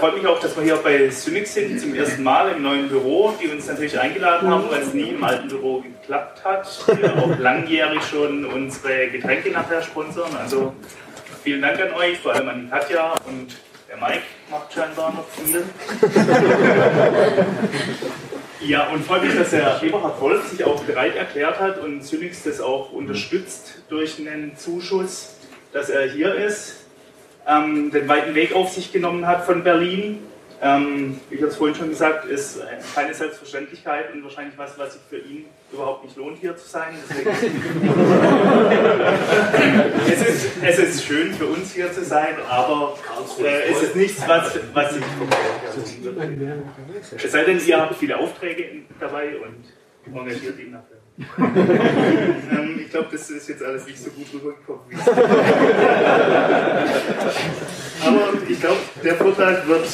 Freut mich auch, dass wir hier bei synyx sind, zum ersten Mal im neuen Büro, die uns natürlich eingeladen haben, weil es nie im alten Büro geklappt hat. Wir auch langjährig schon unsere Getränke nachher sponsern. Also vielen Dank an euch, vor allem an die Katja, und der Mike macht scheinbar noch viel. Ja, und freut mich, dass der Eberhard Wolff sich auch bereit erklärt hat und synyx das auch unterstützt durch einen Zuschuss, dass er hier ist. Den weiten Weg auf sich genommen hat von Berlin. Ich habe es vorhin schon gesagt, ist keine Selbstverständlichkeit und wahrscheinlich was, was sich für ihn überhaupt nicht lohnt, hier zu sein. Es ist schön für uns hier zu sein, aber es ist nichts, was sich verkauft. Es sei denn, ihr habt viele Aufträge dabei und engagiert ihn dafür. Ich glaube, das ist jetzt alles nicht so gut rübergekommen. Aber ich glaube, der Vortrag wird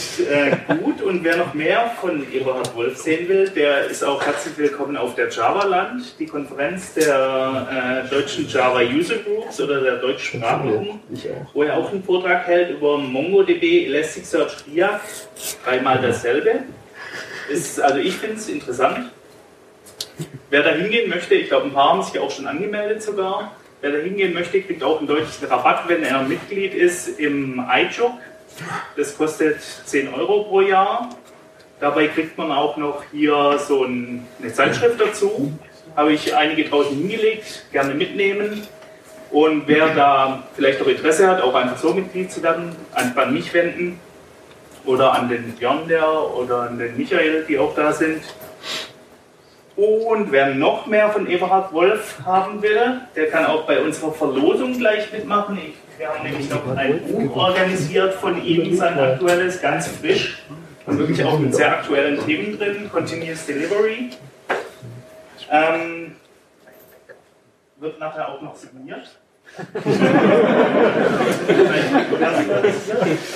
gut, und wer noch mehr von Eberhard Wolff sehen will, der ist auch herzlich willkommen auf der Java-Land, die Konferenz der deutschen Java User Groups oder der deutschsprachigen, wo er auch einen Vortrag hält über MongoDB, Elasticsearch, RIA, dreimal dasselbe. Ist, also ich finde es interessant. Wer da hingehen möchte, ich glaube, ein paar haben sich auch schon angemeldet sogar. Wer da hingehen möchte, kriegt auch einen deutlichen Rabatt, wenn er Mitglied ist im iJob. Das kostet 10 € pro Jahr. Dabei kriegt man auch noch hier so eine Zeitschrift dazu. Habe ich einige draußen hingelegt, gerne mitnehmen. Und wer da vielleicht noch Interesse hat, auch einfach so Mitglied zu werden, an mich wenden oder an den Björn oder an den Michael, die auch da sind. Und wer noch mehr von Eberhard Wolff haben will, der kann auch bei unserer Verlosung gleich mitmachen. Wir haben nämlich noch ein Buch organisiert von ihm, sein aktuelles, ganz frisch. Und wirklich auch mit sehr aktuellen Themen drin, Continuous Delivery. Wird nachher auch noch signiert.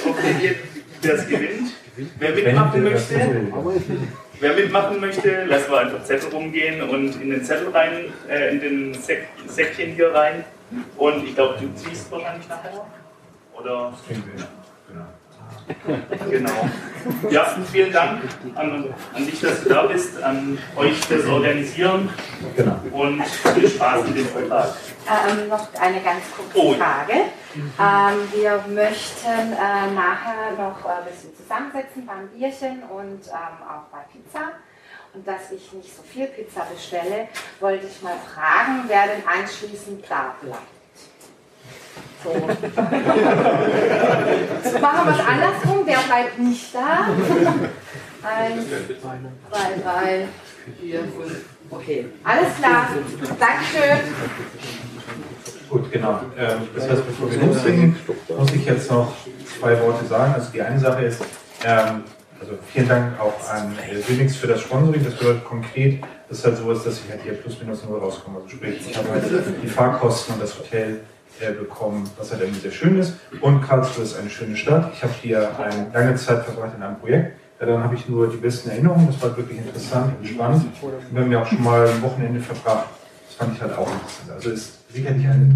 Okay, der es gewinnt. Wer mitmachen möchte, lassen wir einfach Zettel rumgehen und in den Zettel rein, in den Säckchen hier rein. Und ich glaube, du ziehst wahrscheinlich nachher. Oder? Genau. Ja, vielen Dank an dich, dass du da bist, an euch das Organisieren. Und viel Spaß mit dem Vortrag. Noch eine ganz kurze Frage. Wir möchten nachher noch ein bisschen zusammensetzen beim Bierchen und auch bei Pizza. Und dass ich nicht so viel Pizza bestelle, wollte ich mal fragen, wer denn anschließend da bleibt. So. Machen wir es andersrum, wer bleibt nicht da? 1, 2, 3, 4, 5. Okay, alles klar. Dankeschön. Gut, genau. Das heißt, bevor wir loslegen, muss ich jetzt noch 2 Worte sagen. Also die eine Sache ist, also vielen Dank auch an synyx für das Sponsoring. Das bedeutet konkret, das ist halt so, dass ich halt hier plus minus 0 rauskomme. Also sprich, ich habe halt die Fahrkosten und das Hotel bekommen, was halt irgendwie sehr schön ist. Und Karlsruhe ist eine schöne Stadt. Ich habe hier eine lange Zeit verbracht in einem Projekt. Daran habe ich nur die besten Erinnerungen. Das war wirklich interessant und spannend. Und wir haben ja auch schon mal ein Wochenende verbracht. Das fand ich halt auch interessant. Also ist sicherlich eine.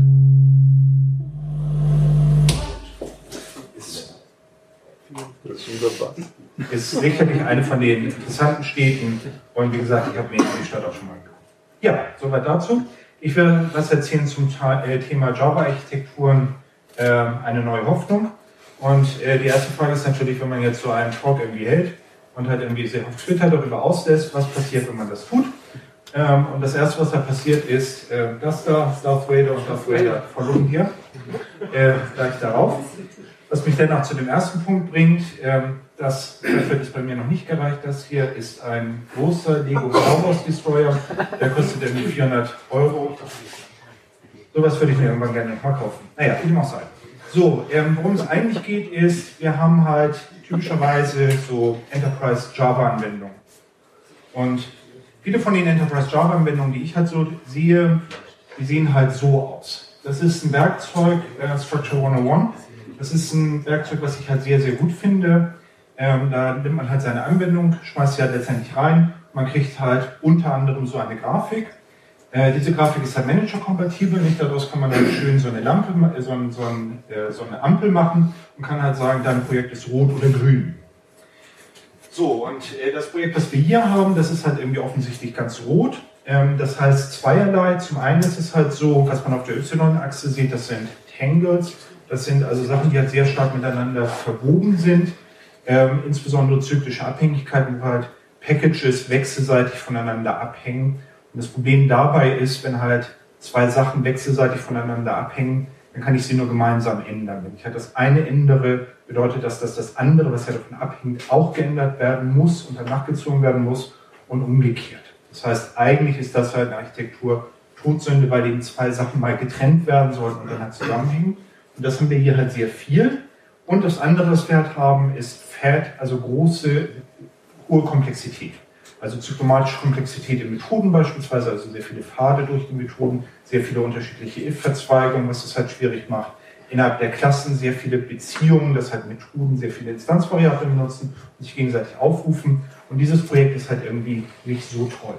Ist sicherlich eine von den interessanten Städten. Und wie gesagt, ich habe mir die Stadt auch schon mal angeguckt. Ja, soweit dazu. Ich will was erzählen zum Thema Java-Architekturen, eine neue Hoffnung. Und die erste Frage ist natürlich, wenn man jetzt so einen Talk irgendwie hält und halt irgendwie sehr auf Twitter darüber auslässt, was passiert, wenn man das tut. Und das erste, was da passiert, ist, dass da Darth Vader und Darth Vader verloren hier, gleich darauf. Was mich dennoch zu dem ersten Punkt bringt, dafür ist bei mir noch nicht gereicht. Das hier ist ein großer Lego Star Wars Destroyer, der kostet irgendwie 400 €. Sowas würde ich mir irgendwann gerne mal kaufen. Naja, wie dem auch sei. So, worum es eigentlich geht, ist, wir haben halt typischerweise so Enterprise Java Anwendungen. Und viele von den Enterprise Java Anwendungen, die ich halt so sehe, die sehen halt so aus. Das ist ein Werkzeug, Structure 101. Das ist ein Werkzeug, was ich halt sehr, sehr gut finde. Da nimmt man halt seine Anwendung, schmeißt sie halt letztendlich rein. Man kriegt halt unter anderem so eine Grafik. Diese Grafik ist halt managerkompatibel. Daraus kann man dann schön so eine Lampe, so eine Ampel machen und kann halt sagen, dein Projekt ist rot oder grün. So, und das Projekt, das wir hier haben, das ist halt irgendwie offensichtlich ganz rot. Das heißt zweierlei. Zum einen ist es halt so, was man auf der Y-Achse sieht, das sind Tangles. Das sind also Sachen, die halt sehr stark miteinander verwoben sind. Insbesondere zyklische Abhängigkeiten, wo halt Packages wechselseitig voneinander abhängen. Und das Problem dabei ist, wenn halt zwei Sachen wechselseitig voneinander abhängen, dann kann ich sie nur gemeinsam ändern. Wenn ich halt das eine ändere, bedeutet das, dass das andere, was ja davon abhängt, auch geändert werden muss und dann nachgezogen werden muss und umgekehrt. Das heißt, eigentlich ist das halt eine Architektur Todsünde, bei denen zwei Sachen mal getrennt werden sollten und dann halt zusammenhängen. Und das haben wir hier halt sehr viel. Und das andere, was wir halt haben, ist FAT, also große, hohe Komplexität. Also zyklomatische Komplexität in Methoden beispielsweise, also sehr viele Pfade durch die Methoden, sehr viele unterschiedliche If-Verzweigungen, was das halt schwierig macht. Innerhalb der Klassen sehr viele Beziehungen, dass halt Methoden sehr viele Instanzvariablen benutzen und sich gegenseitig aufrufen. Und dieses Projekt ist halt irgendwie nicht so toll.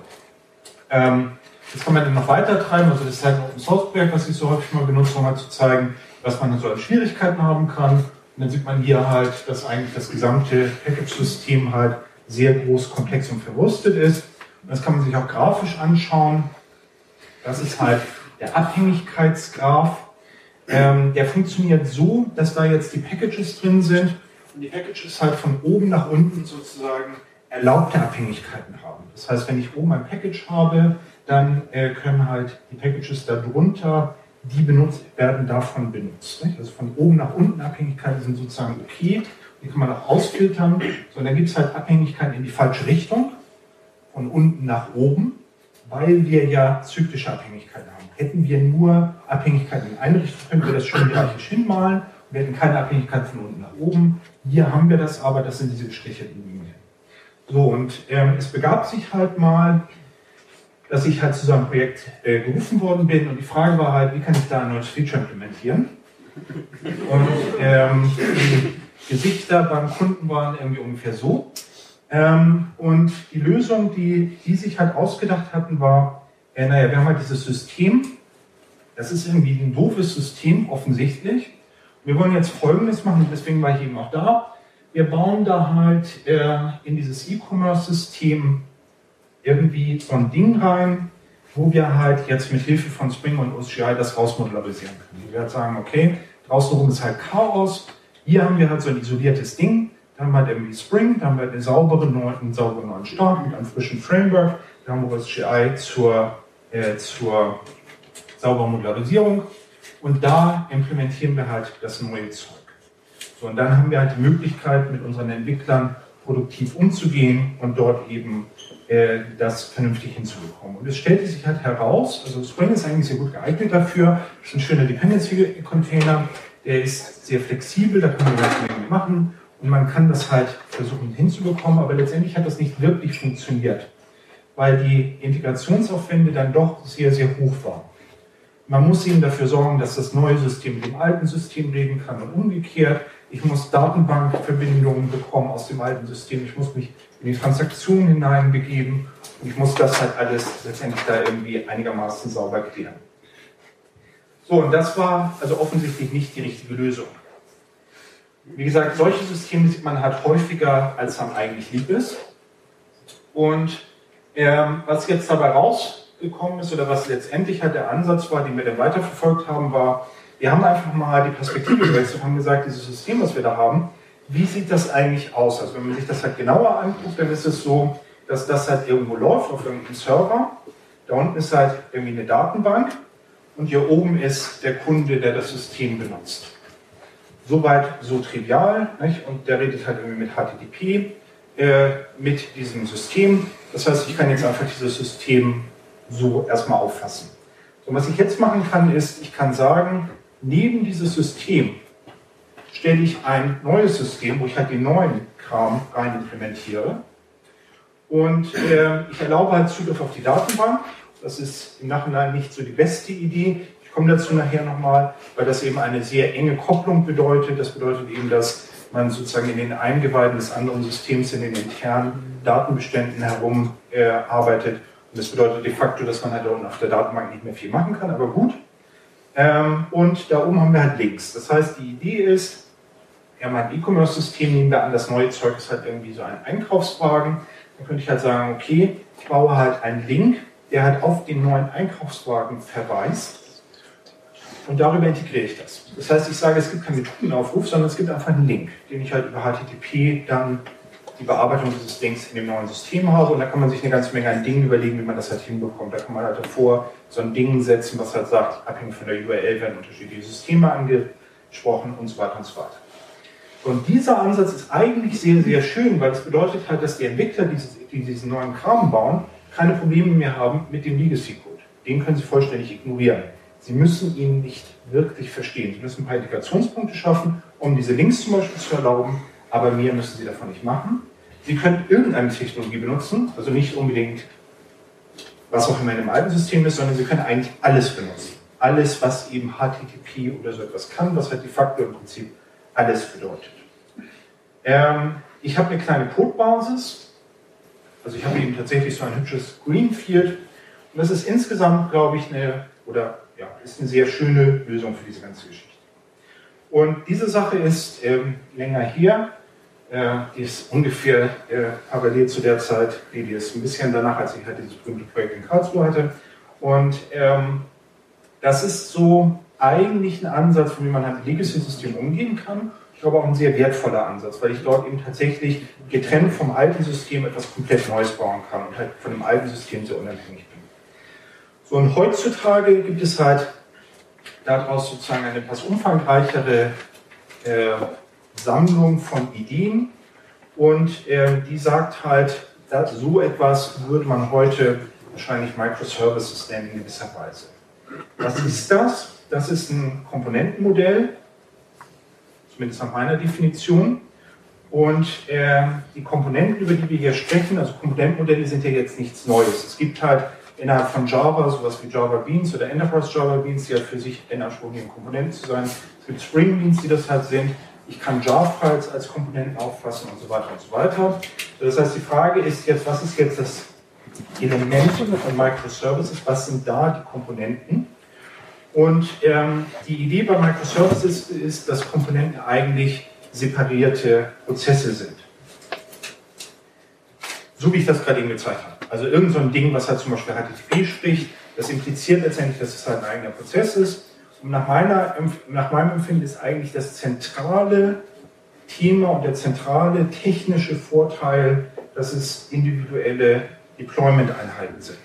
Jetzt kann man dann noch weiter treiben, also das ist halt ein Open-Source-Projekt, was ich so häufig mal benutze, um halt zu zeigen, was man so als Schwierigkeiten haben kann. Und dann sieht man hier halt, dass eigentlich das gesamte Package-System halt sehr groß, komplex und verwurstet ist. Und das kann man sich auch grafisch anschauen. Das ist halt der Abhängigkeitsgraph. Der funktioniert so, dass da jetzt die Packages drin sind und die Packages halt von oben nach unten sozusagen erlaubte Abhängigkeiten haben. Das heißt, wenn ich oben ein Package habe, dann können halt die Packages darunter, die benutzt werden, davon benutzt. Nicht? Also von oben nach unten Abhängigkeiten sind sozusagen okay. Die kann man auch ausfiltern. So, und dann gibt es halt Abhängigkeiten in die falsche Richtung, von unten nach oben, weil wir ja zyklische Abhängigkeiten haben. Hätten wir nur Abhängigkeiten in eine Richtung, könnten wir das schon gleich hinmalen. Wir hätten keine Abhängigkeit von unten nach oben. Hier haben wir das aber, das sind diese gestrichelten Linien. So, und es begab sich halt mal, dass ich halt zu so einem Projekt gerufen worden bin und die Frage war halt, wie kann ich da ein neues Feature implementieren? Und die Gesichter beim Kunden waren irgendwie ungefähr so. Und die Lösung, die sich halt ausgedacht hatten, war, naja, wir haben halt dieses System, das ist irgendwie ein doofes System, offensichtlich. Wir wollen jetzt Folgendes machen, deswegen war ich eben auch da. Wir bauen da halt in dieses E-Commerce-System irgendwie so ein Ding rein, wo wir halt jetzt mit Hilfe von Spring und OSGI das rausmodularisieren können. Wir halt sagen, okay, draußen rum ist halt Chaos, hier haben wir halt so ein isoliertes Ding, dann haben wir halt irgendwie Spring, dann haben wir halt einen sauberen neuen Start mit einem frischen Framework, dann haben wir OSGI zur sauberen Modularisierung und da implementieren wir halt das neue Zeug. So, und dann haben wir halt die Möglichkeit, mit unseren Entwicklern produktiv umzugehen und dort eben das vernünftig hinzubekommen. Und es stellte sich halt heraus, also Spring ist eigentlich sehr gut geeignet dafür, das ist ein schöner Dependency-Container, der ist sehr flexibel, da kann man ganz viel machen und man kann das halt versuchen hinzubekommen, aber letztendlich hat das nicht wirklich funktioniert, weil die Integrationsaufwände dann doch sehr, sehr hoch waren. Man muss eben dafür sorgen, dass das neue System mit dem alten System reden kann und umgekehrt. Ich muss Datenbankverbindungen bekommen aus dem alten System, ich muss mich in die Transaktionen hineinbegeben und ich muss das halt alles letztendlich da irgendwie einigermaßen sauber klären. So, und das war also offensichtlich nicht die richtige Lösung. Wie gesagt, solche Systeme sieht man halt häufiger, als man eigentlich lieb ist. Und was jetzt dabei rausgekommen ist, oder was letztendlich halt der Ansatz war, den wir dann weiterverfolgt haben, war, wir haben einfach mal die Perspektive gewechselt und haben gesagt, dieses System, was wir da haben, wie sieht das eigentlich aus? Also wenn man sich das halt genauer anguckt, dann ist es so, dass das halt irgendwo läuft auf irgendeinem Server. Da unten ist halt irgendwie eine Datenbank und hier oben ist der Kunde, der das System benutzt. Soweit so trivial, nicht? Und der redet halt irgendwie mit HTTP, mit diesem System. Das heißt, ich kann jetzt einfach dieses System so erstmal auffassen. So, was ich jetzt machen kann, ist, ich kann sagen, neben dieses System stelle ich ein neues System, wo ich halt den neuen Kram rein implementiere. Und ich erlaube halt Zugriff auf die Datenbank. Das ist im Nachhinein nicht so die beste Idee. Ich komme dazu nachher nochmal, weil das eben eine sehr enge Kopplung bedeutet. Das bedeutet eben, dass man sozusagen in den Eingeweiden des anderen Systems, in den internen Datenbeständen herum arbeitet. Und das bedeutet de facto, dass man halt da unten auf der Datenbank nicht mehr viel machen kann, aber gut. Und da oben haben wir halt Links. Das heißt, die Idee ist, wir haben ein E-Commerce-System, nehmen wir an, das neue Zeug ist halt irgendwie so ein Einkaufswagen. Dann könnte ich halt sagen, okay, ich baue halt einen Link, der halt auf den neuen Einkaufswagen verweist. Und darüber integriere ich das. Das heißt, ich sage, es gibt keinen Methodenaufruf, sondern es gibt einfach einen Link, den ich halt über HTTP dann die Bearbeitung dieses Links in dem neuen System habe. Und da kann man sich eine ganze Menge an Dingen überlegen, wie man das halt hinbekommt. Da kann man halt davor so ein Ding setzen, was halt sagt, abhängig von der URL werden unterschiedliche Systeme angesprochen und so weiter und so weiter. Und dieser Ansatz ist eigentlich sehr, sehr schön, weil es bedeutet halt, dass die Entwickler, die diesen neuen Kram bauen, keine Probleme mehr haben mit dem Legacy-Code. Den können sie vollständig ignorieren. Sie müssen ihn nicht wirklich verstehen. Sie müssen ein paar Integrationspunkte schaffen, um diese Links zum Beispiel zu erlauben, aber mehr müssen Sie davon nicht machen. Sie können irgendeine Technologie benutzen, also nicht unbedingt, was auch immer in einem alten System ist, sondern Sie können eigentlich alles benutzen. Alles, was eben HTTP oder so etwas kann, was halt de facto im Prinzip alles bedeutet. Ich habe eine kleine Codebasis, also ich habe eben tatsächlich so ein hübsches Greenfield und das ist insgesamt, glaube ich, ist eine sehr schöne Lösung für diese ganze Geschichte. Und diese Sache ist länger her, die ist ungefähr parallel zu der Zeit, die ist ein bisschen danach, als ich halt dieses berühmte Projekt in Karlsruhe hatte. Und das ist so eigentlich ein Ansatz, von dem man halt mit Legacy-Systemen umgehen kann. Ich glaube auch ein sehr wertvoller Ansatz, weil ich dort eben tatsächlich getrennt vom alten System etwas komplett Neues bauen kann und halt von dem alten System sehr unabhängig bin. So, und heutzutage gibt es halt daraus sozusagen eine etwas umfangreichere Sammlung von Ideen und die sagt halt, so etwas würde man heute wahrscheinlich Microservices nennen in gewisser Weise. Was ist das? Das ist ein Komponentenmodell, zumindest nach meiner Definition. Und die Komponenten, über die wir hier sprechen, also Komponentenmodelle sind ja jetzt nichts Neues. Es gibt halt innerhalb von Java, sowas wie Java Beans oder Enterprise Java Beans, die halt für sich in Anspruch nehmen, Komponenten zu sein. Es gibt Spring Beans, die das halt sind. Ich kann Jar-Files als Komponenten auffassen und so weiter und so weiter. Das heißt, die Frage ist jetzt, was ist jetzt das Element von Microservices? Was sind da die Komponenten? Und die Idee bei Microservices ist, dass Komponenten eigentlich separierte Prozesse sind. So wie ich das gerade eben gezeigt habe. Also irgend so ein Ding, was halt zum Beispiel HTTP spricht, das impliziert letztendlich, dass es halt ein eigener Prozess ist. Und nach meinem Empfinden ist eigentlich das zentrale Thema und der zentrale technische Vorteil, dass es individuelle Deployment-Einheiten sind.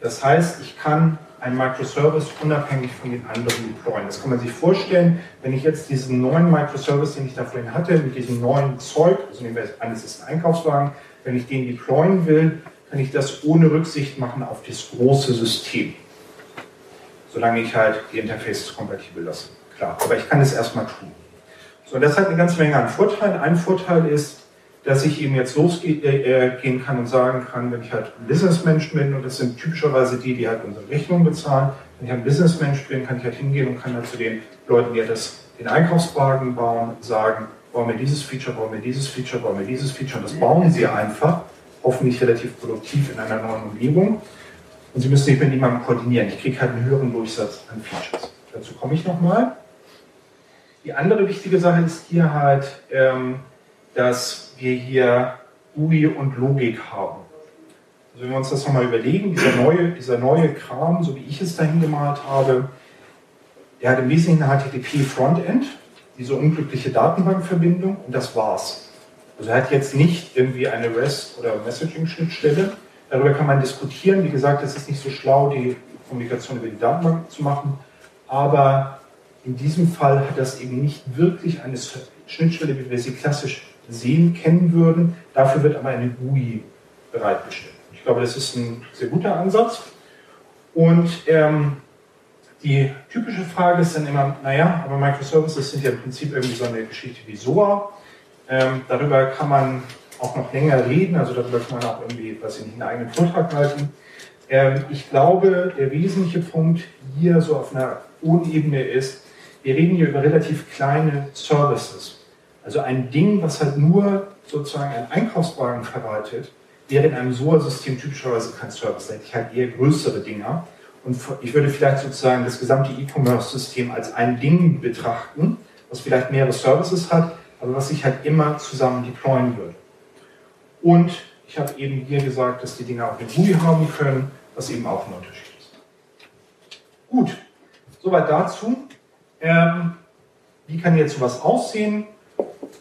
Das heißt, ich kann einen Microservice unabhängig von den anderen deployen. Das kann man sich vorstellen, wenn ich jetzt diesen neuen Microservice, den ich da vorhin hatte, mit diesem neuen Zeug, also nehmen wir an, es ist ein Einkaufswagen, wenn ich den deployen will, kann ich das ohne Rücksicht machen auf das große System. Solange ich halt die Interfaces kompatibel lasse. Klar, aber ich kann es erstmal tun. So, und das hat eine ganze Menge an Vorteilen. Ein Vorteil ist, dass ich eben jetzt losgehen kann und sagen kann, wenn ich halt ein Businessmensch bin, und das sind typischerweise die halt unsere Rechnungen bezahlen, wenn ich ein Businessmensch bin, kann ich halt hingehen und kann halt zu den Leuten, die das den Einkaufswagen bauen, sagen, bauen wir dieses Feature, bauen wir dieses Feature, bauen wir dieses Feature, und das bauen sie einfach, hoffentlich relativ produktiv in einer neuen Umgebung. Und sie müssen sich mit niemandem koordinieren. Ich kriege halt einen höheren Durchsatz an Features. Dazu komme ich nochmal. Die andere wichtige Sache ist hier halt, dass wir hier GUI und Logik haben. Also wenn wir uns das nochmal überlegen, dieser neue Kram, so wie ich es dahin gemalt habe, der hat im Wesentlichen eine HTTP-Frontend, diese unglückliche Datenbankverbindung, und das war's. Also er hat jetzt nicht irgendwie eine REST- oder Messaging-Schnittstelle. Darüber kann man diskutieren. Wie gesagt, es ist nicht so schlau, die Kommunikation über die Datenbank zu machen. Aber in diesem Fall hat das eben nicht wirklich eine Schnittstelle, wie wir sie klassisch kennen würden. Dafür wird aber eine GUI bereitgestellt. Ich glaube, das ist ein sehr guter Ansatz. Und die typische Frage ist dann immer, naja, aber Microservices sind ja im Prinzip irgendwie so eine Geschichte wie SOA. Darüber kann man auch noch länger reden, also darüber kann man auch irgendwie, einen eigenen Vortrag halten. Ich glaube, der wesentliche Punkt hier so auf einer hohen Ebene ist, wir reden hier über relativ kleine Services. Also ein Ding, was halt nur sozusagen einen Einkaufswagen verwaltet, wäre in einem SOA-System typischerweise kein Service. Da hätte ich halt eher größere Dinger. Und ich würde vielleicht sozusagen das gesamte E-Commerce-System als ein Ding betrachten, was vielleicht mehrere Services hat, Also was ich halt immer zusammen deployen würde. Und ich habe eben hier gesagt, dass die Dinger auch eine GUI haben können, was eben auch ein Unterschied ist. Gut, soweit dazu. Wie kann jetzt sowas aussehen?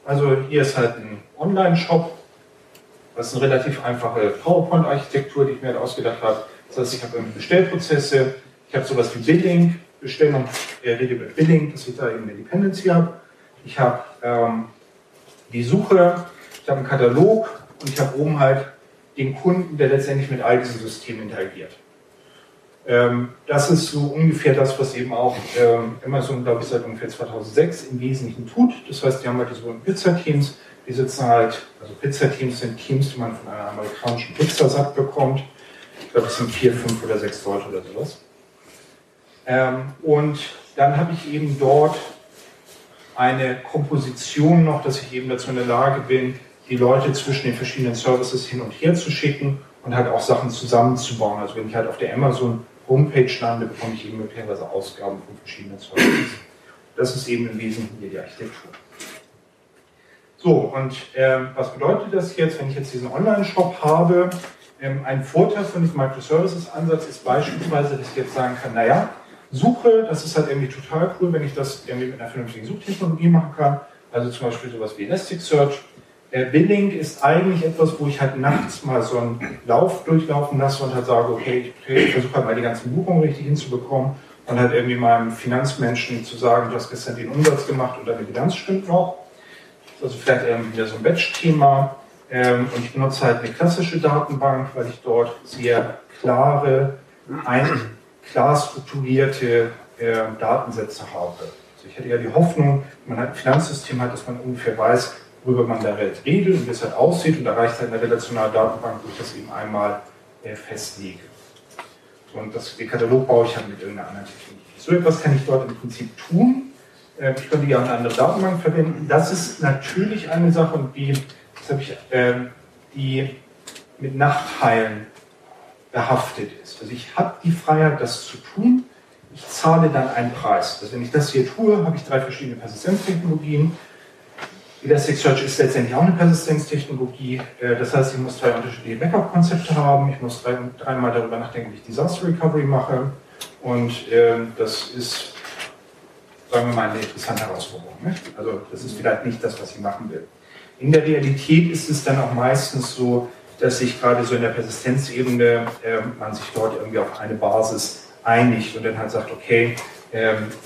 Also hier ist halt ein Online-Shop. Das ist eine relativ einfache PowerPoint-Architektur, die ich mir halt ausgedacht habe. Das heißt, ich habe Bestellprozesse, ich habe sowas wie Billing, Bestellung, rede über Billing, dass ich da eben eine Dependency habe. Ich habe die Suche, ich habe einen Katalog und ich habe oben halt den Kunden, der letztendlich mit all diesen Systemen interagiert. Das ist so ungefähr das, was eben auch Amazon, glaube ich, seit ungefähr 2006 im Wesentlichen tut. Das heißt, die haben halt die sogenannten Pizzateams, die sitzen halt, also Pizzateams sind Teams, die man von einer amerikanischen Pizzasack bekommt. Ich glaube, das sind 4, 5 oder 6 Leute oder sowas. Und dann habe ich eben dort eine Komposition noch, dass ich eben dazu in der Lage bin, die Leute zwischen den verschiedenen Services hin und her zu schicken und halt auch Sachen zusammenzubauen. Also wenn ich halt auf der Amazon-Homepage lande, bekomme ich eben möglicherweise Ausgaben von verschiedenen Services. Das ist eben im Wesentlichen hier die Architektur. So, und was bedeutet das jetzt, wenn ich jetzt diesen Online-Shop habe? Ein Vorteil von diesem Microservices-Ansatz ist beispielsweise, dass ich jetzt sagen kann, naja, Suche, das ist halt irgendwie total cool, wenn ich das irgendwie mit einer vernünftigen Suchtechnologie machen kann. Also zum Beispiel sowas wie Elasticsearch. Billing ist eigentlich etwas, wo ich halt nachts mal so einen Lauf durchlaufen lasse und halt sage, okay, ich versuche halt mal die ganzen Buchungen richtig hinzubekommen und halt irgendwie meinem Finanzmenschen zu sagen, du hast gestern den Umsatz gemacht und deine Bilanz stimmt noch. Also vielleicht wieder so ein Batch-Thema. Und ich benutze halt eine klassische Datenbank, weil ich dort sehr klare, klar strukturierte Datensätze habe. Also ich hätte ja die Hoffnung, wenn man halt ein Finanzsystem hat, dass man ungefähr weiß, worüber man da redet und wie es halt aussieht, und da reicht halt eine relationale Datenbank, wo ich das eben einmal festlege. Und den Katalog baue ich halt mit irgendeiner anderen Technik. So etwas kann ich dort im Prinzip tun. Ich könnte ja auch eine andere Datenbank verwenden. Das ist natürlich eine Sache, und die mit Nachteilen behaftet ist. Also ich habe die Freiheit, das zu tun. Ich zahle dann einen Preis. Also wenn ich das hier tue, habe ich 3 verschiedene Persistenztechnologien. Elasticsearch ist letztendlich auch eine Persistenztechnologie. Das heißt, ich muss 3 unterschiedliche Backup-Konzepte haben. Ich muss 3 mal darüber nachdenken, wie ich Disaster Recovery mache. Und das ist, sagen wir mal, eine interessante Herausforderung. Ne? Also das ist vielleicht nicht das, was ich machen will. In der Realität ist es dann auch meistens so, dass sich gerade so in der Persistenzebene man sich dort irgendwie auf eine Basis einigt und dann halt sagt, okay,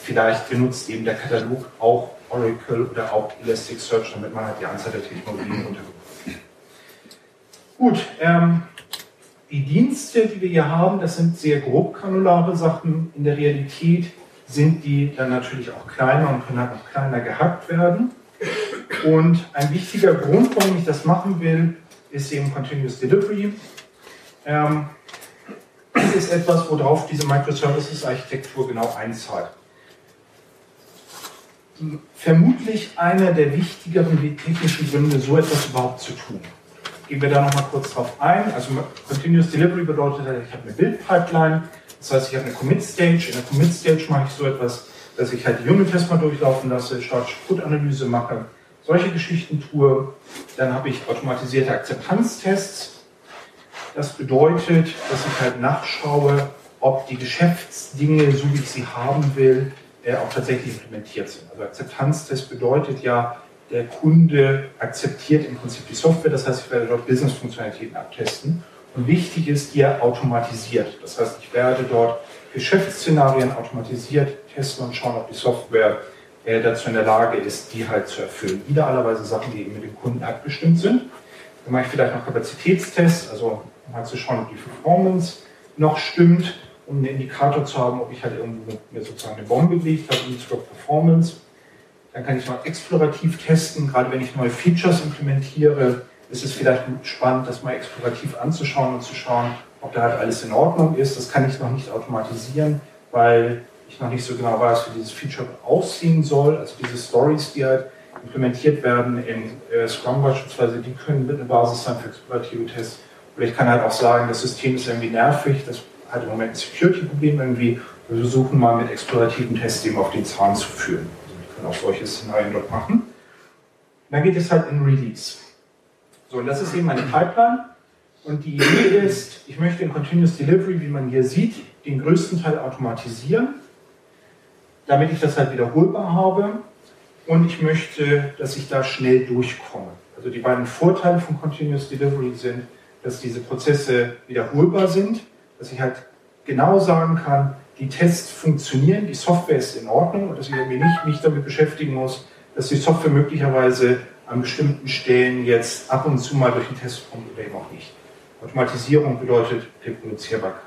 vielleicht benutzt eben der Katalog auch Oracle oder auch Elasticsearch, damit man halt die Anzahl der Technologien unterbringt. Gut, die Dienste, die wir hier haben, das sind sehr grob granulare Sachen. In der Realität sind die dann natürlich auch kleiner und können halt auch kleiner gehackt werden. Und ein wichtiger Grund, warum ich das machen will, ist eben Continuous Delivery. Das ist etwas, worauf diese Microservices-Architektur genau einzahlt. Vermutlich einer der wichtigeren technischen Gründe, so etwas überhaupt zu tun. Gehen wir da nochmal kurz drauf ein. Also Continuous Delivery bedeutet, ich habe eine Build-Pipeline, das heißt, ich habe eine Commit-Stage. In der Commit-Stage mache ich so etwas, dass ich halt die Unit-Tests mal durchlaufen lasse, statische Code-Analyse mache, solche Geschichten tue. Dann habe ich automatisierte Akzeptanztests. Das bedeutet, dass ich halt nachschaue, ob die Geschäftsdinge, so wie ich sie haben will, auch tatsächlich implementiert sind. Also Akzeptanztest bedeutet ja, der Kunde akzeptiert im Prinzip die Software, das heißt, ich werde dort Business-Funktionalitäten abtesten. Und wichtig ist, hier automatisiert. Das heißt, ich werde dort Geschäftsszenarien automatisiert testen und schauen, ob die Software dazu in der Lage ist, die halt zu erfüllen. Idealerweise Sachen, die eben mit dem Kunden abgestimmt sind. Dann mache ich vielleicht noch Kapazitätstests, also um halt zu schauen, ob die Performance noch stimmt, um einen Indikator zu haben, ob ich halt irgendwo mir sozusagen eine Bombe gelegt habe, in Bezug auf Performance. Dann kann ich mal explorativ testen, gerade wenn ich neue Features implementiere, ist es vielleicht spannend, das mal explorativ anzuschauen und zu schauen, ob da halt alles in Ordnung ist. Das kann ich noch nicht automatisieren, weil ich noch nicht so genau weiß, wie dieses Feature aussehen soll. Also diese Stories, die halt implementiert werden in Scrum beispielsweise, die können eine Basis sein für explorative Tests. Oder ich kann halt auch sagen, das System ist irgendwie nervig, das hat im Moment ein Security-Problem irgendwie. Wir versuchen mal mit explorativen Tests eben auf den Zahn zu führen. Also ich kann auch solche Szenarien dort machen. Und dann geht es halt in Release. So, und das ist eben meine Pipeline. Und die Idee ist, ich möchte in Continuous Delivery, wie man hier sieht, den größten Teil automatisieren, damit ich das halt wiederholbar habe. Und ich möchte, dass ich da schnell durchkomme. Also die beiden Vorteile von Continuous Delivery sind, dass diese Prozesse wiederholbar sind, dass ich halt genau sagen kann, die Tests funktionieren, die Software ist in Ordnung und dass ich mich nicht damit beschäftigen muss, dass die Software möglicherweise an bestimmten Stellen jetzt ab und zu mal durch den Test kommt oder eben auch nicht. Automatisierung bedeutet Reproduzierbarkeit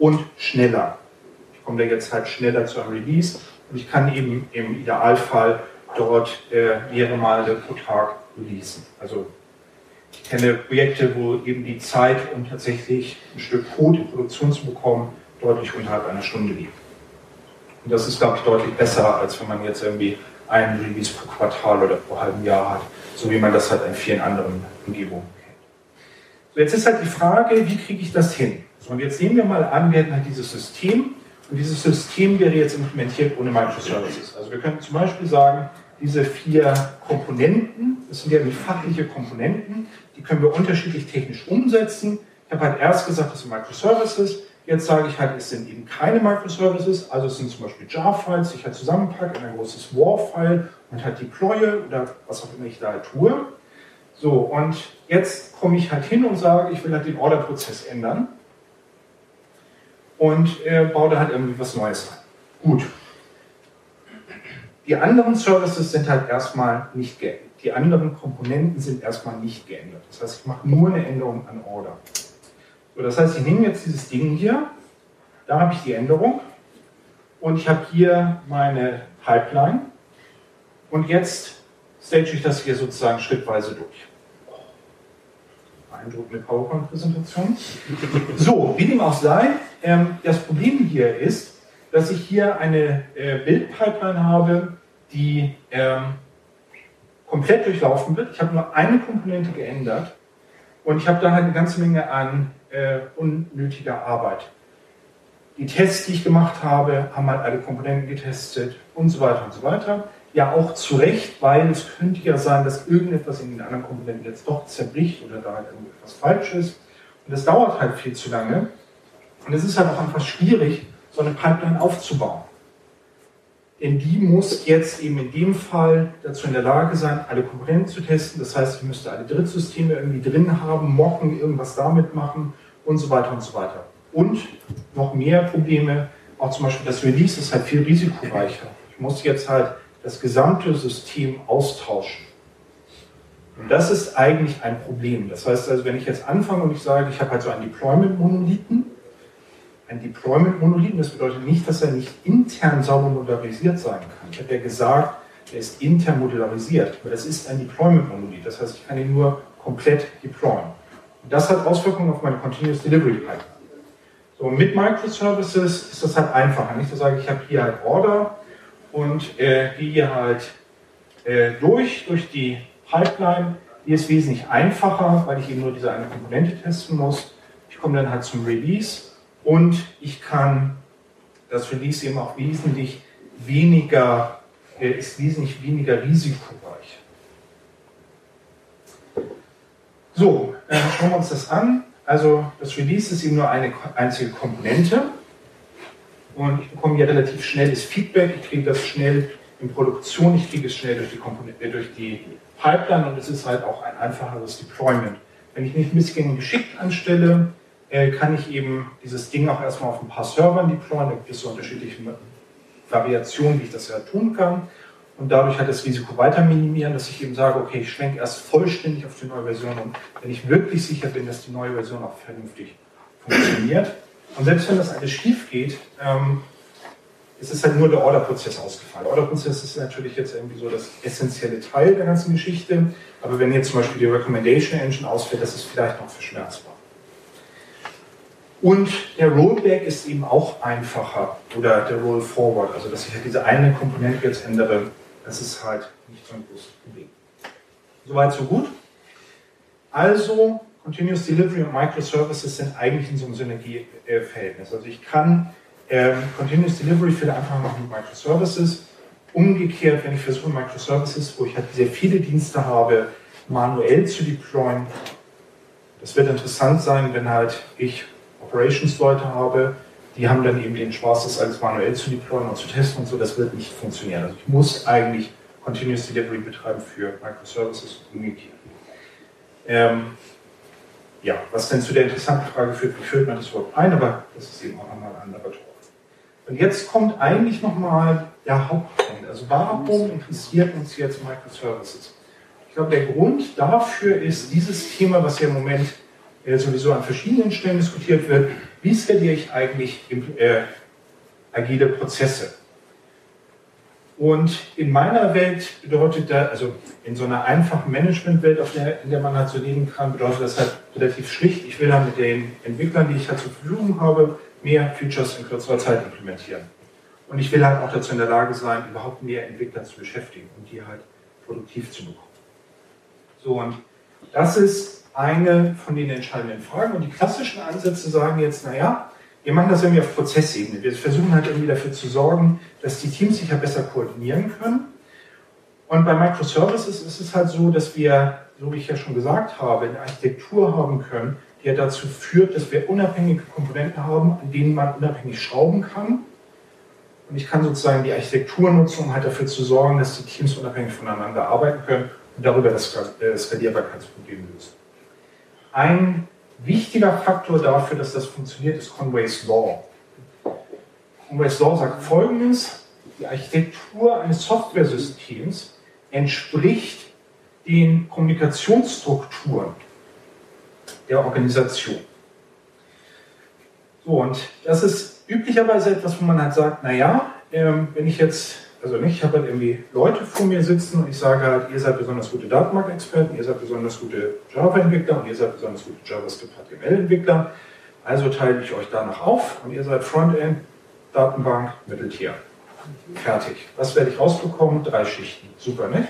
und schneller. Ich komme da jetzt halt schneller zu einem Release und ich kann eben im Idealfall dort mehrere Male pro Tag releasen. Also ich kenne Projekte, wo eben die Zeit, um tatsächlich ein Stück Code in Produktion zu bekommen, deutlich unterhalb einer Stunde liegt. Und das ist, glaube ich, deutlich besser, als wenn man jetzt irgendwie einen Release pro Quartal oder pro halben Jahr hat, so wie man das halt in vielen anderen Umgebungen kennt. So, jetzt ist halt die Frage, wie kriege ich das hin? So, und jetzt nehmen wir mal an, wir hätten halt dieses System, und dieses System wäre jetzt implementiert ohne Microservices. Also wir könnten zum Beispiel sagen, diese vier Komponenten, das sind ja fachliche Komponenten, die können wir unterschiedlich technisch umsetzen. Ich habe halt erst gesagt, das sind Microservices, jetzt sage ich halt, es sind eben keine Microservices, also es sind zum Beispiel Jar-Files, die ich halt zusammenpacke in ein großes WAR-File und halt deploye oder was auch immer ich da halt tue. So, und jetzt komme ich halt hin und sage, ich will halt den Order-Prozess ändern und baue da halt irgendwie was Neues ein. Gut. Die anderen Services sind halt erstmal nicht geändert. Die anderen Komponenten sind erstmal nicht geändert. Das heißt, ich mache nur eine Änderung an Order. So, das heißt, ich nehme jetzt dieses Ding hier, da habe ich die Änderung und ich habe hier meine Pipeline und jetzt stage ich das hier sozusagen schrittweise durch. Beeindruckende PowerPoint-Präsentation. So, wie dem auch sei, das Problem hier ist, dass ich hier eine Build-Pipeline habe, die komplett durchlaufen wird. Ich habe nur eine Komponente geändert und ich habe da halt eine ganze Menge an unnötiger Arbeit. Die Tests, die ich gemacht habe, haben halt alle Komponenten getestet und so weiter und so weiter. Ja, auch zu Recht, weil es könnte ja sein, dass irgendetwas in den anderen Komponenten jetzt doch zerbricht oder da halt irgendetwas falsch ist. Und das dauert halt viel zu lange. Und es ist halt auch einfach schwierig, so eine Pipeline aufzubauen. Denn die muss jetzt eben in dem Fall dazu in der Lage sein, alle Komponenten zu testen. Das heißt, ich müsste alle Drittsysteme irgendwie drin haben, mocken, irgendwas damit machen und so weiter und so weiter. Und noch mehr Probleme, auch zum Beispiel das Release ist halt viel risikoreicher. Ich muss jetzt halt das gesamte System austauschen. Und das ist eigentlich ein Problem. Das heißt also, wenn ich jetzt anfange und ich sage, ich habe halt so einen Deployment-Monolithen, ein Deployment-Monolithen, das bedeutet nicht, dass er nicht intern sauber modularisiert sein kann. Ich habe ja gesagt, er ist intern modularisiert, aber das ist ein Deployment-Monolith. Das heißt, ich kann ihn nur komplett deployen. Und das hat Auswirkungen auf meine Continuous Delivery Pipeline. So, mit Microservices ist das halt einfacher. Nicht zu sagen, ich habe hier halt Order und gehe hier halt durch die Pipeline. Die ist wesentlich einfacher, weil ich eben nur diese eine Komponente testen muss. Ich komme dann halt zum Release. Und ich kann das Release eben auch wesentlich weniger risikoreich. So, schauen wir uns das an. Also das Release ist eben nur eine einzige Komponente. Und ich bekomme hier relativ schnelles Feedback. Ich kriege das schnell in Produktion, ich kriege es schnell durch die Pipeline und es ist halt auch ein einfacheres Deployment. Wenn ich mich ein bisschen geschickt anstelle, kann ich eben dieses Ding auch erstmal auf ein paar Servern deployen, da gibt es so unterschiedliche Variationen, wie ich das ja tun kann und dadurch halt das Risiko weiter minimieren, dass ich eben sage, okay, ich schwenke erst vollständig auf die neue Version um, wenn ich wirklich sicher bin, dass die neue Version auch vernünftig funktioniert. Und selbst wenn das alles schief geht, ist es halt nur der Order-Prozess ausgefallen. Der Order-Prozess ist natürlich jetzt irgendwie so das essentielle Teil der ganzen Geschichte, aber wenn jetzt zum Beispiel die Recommendation Engine ausfällt, das ist vielleicht noch verschmerzbar. Und der Rollback ist eben auch einfacher, oder der Roll Forward, also dass ich halt diese eine Komponente jetzt ändere, das ist halt nicht so ein großes Problem. Soweit, so gut. Also, Continuous Delivery und Microservices sind eigentlich in so einem Synergieverhältnis. Also ich kann Continuous Delivery viel einfacher machen mit Microservices Umgekehrt, wenn ich versuche, Microservices, wo ich halt sehr viele Dienste habe, manuell zu deployen, das wird interessant sein, wenn halt ich Operations-Leute habe, die haben dann eben den Spaß, das alles manuell zu deployen und zu testen und so, das wird nicht funktionieren. Also ich muss eigentlich Continuous Delivery betreiben für Microservices und umgekehrt. Ja, was denn zu der interessanten Frage führt, wie führt man das überhaupt ein, aber das ist eben auch nochmal ein anderer Talk. Und jetzt kommt eigentlich nochmal der Hauptpunkt. Also warum interessiert uns jetzt Microservices? Ich glaube, der Grund dafür ist dieses Thema, was ja im Moment sowieso an verschiedenen Stellen diskutiert wird. Wie skaliere ich eigentlich agile Prozesse? Und in meiner Welt bedeutet das, also in so einer einfachen Managementwelt, in der man halt so leben kann, bedeutet das halt relativ schlicht. Ich will halt mit den Entwicklern, die ich halt zur Verfügung habe, mehr Features in kürzerer Zeit implementieren. Und ich will halt auch dazu in der Lage sein, überhaupt mehr Entwickler zu beschäftigen und die halt produktiv zu bekommen. So, und das ist eine von den entscheidenden Fragen. Und die klassischen Ansätze sagen jetzt, naja, wir machen das irgendwie auf Prozessebene. Wir versuchen halt irgendwie dafür zu sorgen, dass die Teams sich ja besser koordinieren können. Und bei Microservices ist es halt so, dass wir, so wie ich ja schon gesagt habe, eine Architektur haben können, die ja dazu führt, dass wir unabhängige Komponenten haben, an denen man unabhängig schrauben kann. Und ich kann sozusagen die Architektur nutzen, um halt dafür zu sorgen, dass die Teams unabhängig voneinander arbeiten können. Darüber das Skalierbarkeitsproblem lösen. Ein wichtiger Faktor dafür, dass das funktioniert, ist Conway's Law. Conway's Law sagt Folgendes: Die Architektur eines Softwaresystems entspricht den Kommunikationsstrukturen der Organisation. So, und das ist üblicherweise etwas, wo man halt sagt, naja, wenn ich jetzt ich habe halt irgendwie Leute vor mir sitzen und ich sage halt, ihr seid besonders gute Datenbank-Experten, ihr seid besonders gute Java-Entwickler und ihr seid besonders gute JavaScript-HTML-Entwickler. Also teile ich euch danach auf und ihr seid Frontend, Datenbank, Mitteltier. Fertig. Was werde ich rausbekommen? 3 Schichten. Super, nicht?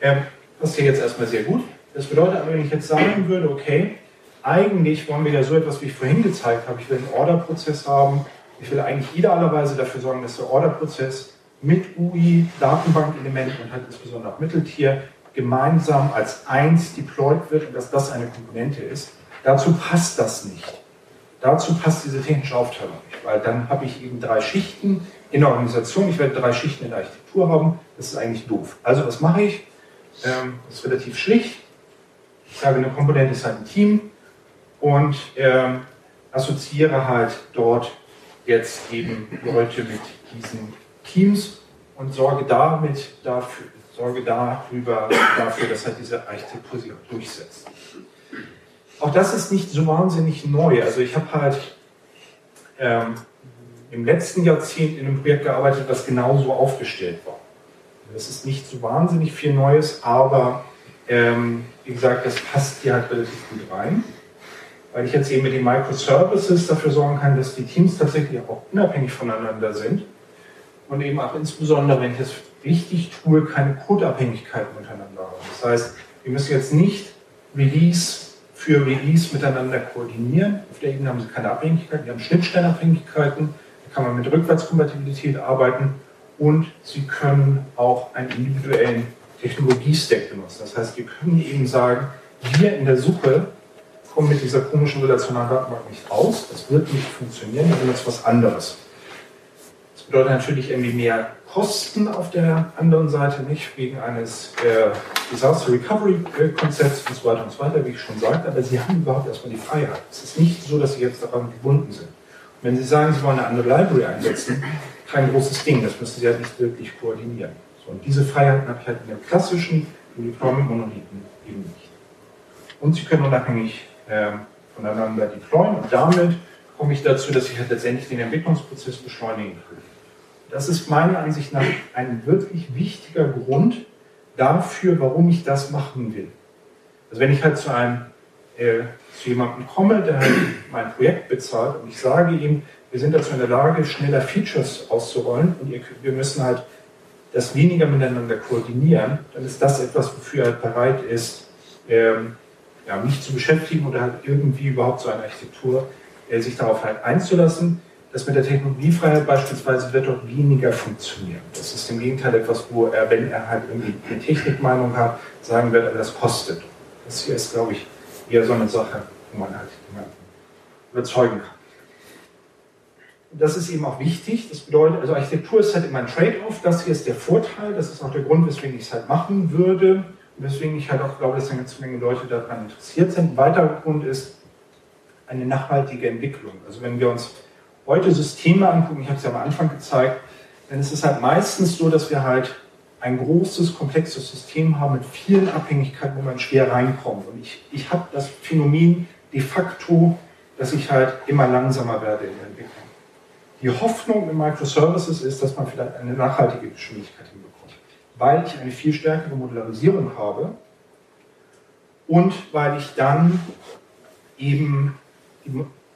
Das ist hier jetzt erstmal sehr gut. Das bedeutet aber, wenn ich jetzt sagen würde, okay, eigentlich wollen wir ja so etwas, wie ich vorhin gezeigt habe, ich will einen Order-Prozess haben, ich will eigentlich idealerweise dafür sorgen, dass der Order-Prozess mit UI, Datenbankelementen und halt insbesondere auch Mitteltier gemeinsam als eins deployed wird und dass das eine Komponente ist. Dazu passt das nicht. Dazu passt diese technische Aufteilung nicht, weil dann habe ich eben 3 Schichten in der Organisation, ich werde 3 Schichten in der Architektur haben, das ist eigentlich doof. Also was mache ich? Das ist relativ schlicht. Ich sage, eine Komponente ist halt ein Team und assoziiere halt dort jetzt eben Leute mit diesen Teams und sorge dafür, dass halt diese Architektur sich durchsetzt. Auch das ist nicht so wahnsinnig neu. Also ich habe halt im letzten Jahrzehnt in einem Projekt gearbeitet, das genauso aufgestellt war. Das ist nicht so wahnsinnig viel Neues, aber wie gesagt, das passt hier halt relativ gut rein, weil ich jetzt eben mit den Microservices dafür sorgen kann, dass die Teams tatsächlich auch unabhängig voneinander sind. Und eben auch insbesondere, wenn ich das richtig tue, keine Codeabhängigkeiten miteinander haben. Das heißt, wir müssen jetzt nicht Release für Release miteinander koordinieren. Auf der Ebene haben sie keine Abhängigkeiten, die haben Schnittstellenabhängigkeiten. Da kann man mit Rückwärtskompatibilität arbeiten und sie können auch einen individuellen Technologie-Stack benutzen. Das heißt, wir können eben sagen, wir in der Suche kommen mit dieser komischen relationalen Datenbank nicht aus. Das wird nicht funktionieren, wir benutzen was anderes. Bedeutet natürlich irgendwie mehr Kosten auf der anderen Seite, nicht wegen eines Disaster Recovery Konzepts und so weiter, wie ich schon sagte, aber sie haben überhaupt erstmal die Freiheit. Es ist nicht so, dass sie jetzt daran gebunden sind. Und wenn sie sagen, sie wollen eine andere Library einsetzen, kein großes Ding, das müssen sie halt nicht wirklich koordinieren. So, und diese Freiheiten habe ich halt in der klassischen Deployment-Monolithen eben nicht. Und sie können unabhängig voneinander deployen und damit komme ich dazu, dass ich halt letztendlich den Entwicklungsprozess beschleunigen kann. Das ist meiner Ansicht nach ein wirklich wichtiger Grund dafür, warum ich das machen will. Also wenn ich halt zu jemandem komme, der halt mein Projekt bezahlt und ich sage ihm, wir sind dazu in der Lage, schneller Features auszurollen und wir müssen halt das weniger miteinander koordinieren, dann ist das etwas, wofür er halt bereit ist, mich zu beschäftigen oder halt irgendwie überhaupt so eine Architektur, sich darauf halt einzulassen. dass mit der Technologiefreiheit beispielsweise wird doch weniger funktionieren. Das ist im Gegenteil etwas, wo er, wenn er halt irgendwie eine Technikmeinung hat, sagen wird, das kostet. Das hier ist, glaube ich, eher so eine Sache, wo man halt jemanden überzeugen kann. Das ist eben auch wichtig. Das bedeutet, also Architektur ist halt immer ein Trade-off. Das hier ist der Vorteil. Das ist auch der Grund, weswegen ich es halt machen würde. Und weswegen ich halt auch glaube, dass eine ganze Menge Leute daran interessiert sind. Ein weiterer Grund ist eine nachhaltige Entwicklung. Also wenn wir uns heute Systeme angucken, ich habe es ja am Anfang gezeigt, dann ist es halt meistens so, dass wir halt ein großes, komplexes System haben mit vielen Abhängigkeiten, wo man schwer reinkommt. Und ich habe das Phänomen de facto, dass ich halt immer langsamer werde in der Entwicklung. Die Hoffnung in Microservices ist, dass man vielleicht eine nachhaltige Geschwindigkeit hinbekommt, weil ich eine viel stärkere Modularisierung habe und weil ich dann eben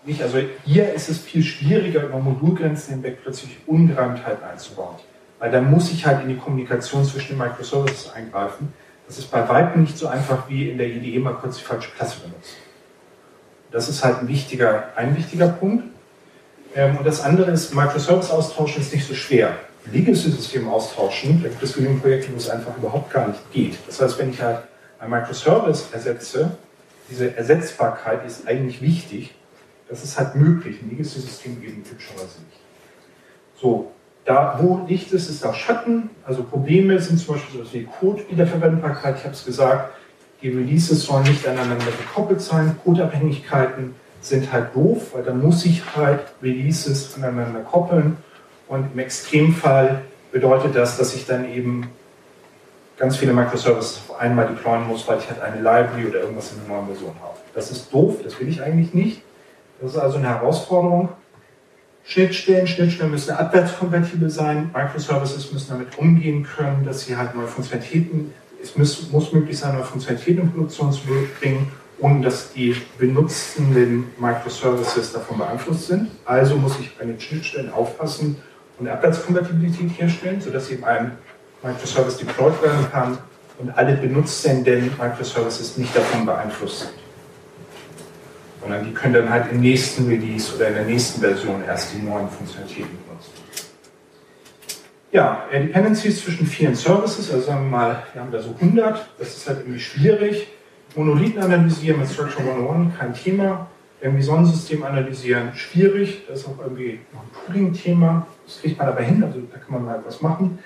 nicht, also hier ist es viel schwieriger, über Modulgrenzen hinweg plötzlich Ungereimtheiten einzubauen, weil dann muss ich halt in die Kommunikation zwischen den Microservices eingreifen. Das ist bei weitem nicht so einfach, wie in der IDE mal kurz die falsche Klasse benutzen. Das ist halt ein wichtiger Punkt. Und das andere ist, Microservice austauschen ist nicht so schwer. Legacy-System austauschen, da gibt es genügend Projekte, wo es einfach überhaupt gar nicht geht. Das heißt, wenn ich halt ein Microservice ersetze, diese Ersetzbarkeit ist eigentlich wichtig. Das ist halt möglich. Ein Legacy-System eben typischerweise nicht. So, da wo Licht ist, ist auch Schatten. Also Probleme sind zum Beispiel so wie Code-Wiederverwendbarkeit. Ich habe es gesagt, die Releases sollen nicht aneinander gekoppelt sein. Codeabhängigkeiten sind halt doof, weil da muss ich halt Releases aneinander koppeln und im Extremfall bedeutet das, dass ich dann eben ganz viele Microservices auf einmal deployen muss, weil ich halt eine Library oder irgendwas in einer neuen Version habe. Das ist doof, das will ich eigentlich nicht. Das ist also eine Herausforderung. Schnittstellen müssen abwärtskompatibel sein, Microservices müssen damit umgehen können, dass sie halt neue Funktionalitäten, es muss möglich sein, neue Funktionalitäten in Produktion zu bringen, ohne dass die benutzenden Microservices davon beeinflusst sind. Also muss ich bei den Schnittstellen aufpassen und Abwärtskompatibilität herstellen, sodass eben ein Microservice deployed werden kann und alle benutzenden Microservices nicht davon beeinflusst sind. Sondern die können dann halt im nächsten Release oder in der nächsten Version erst die neuen Funktionalitäten benutzen. Ja, Dependencies zwischen vielen Services, also sagen wir mal, wir haben da so 100, das ist halt irgendwie schwierig. Monolithen analysieren mit Structure 101, kein Thema. Irgendwie Sonnensystem analysieren, schwierig. Das ist auch irgendwie noch ein Pooling-Thema. Das kriegt man aber hin, also da kann man mal was machen.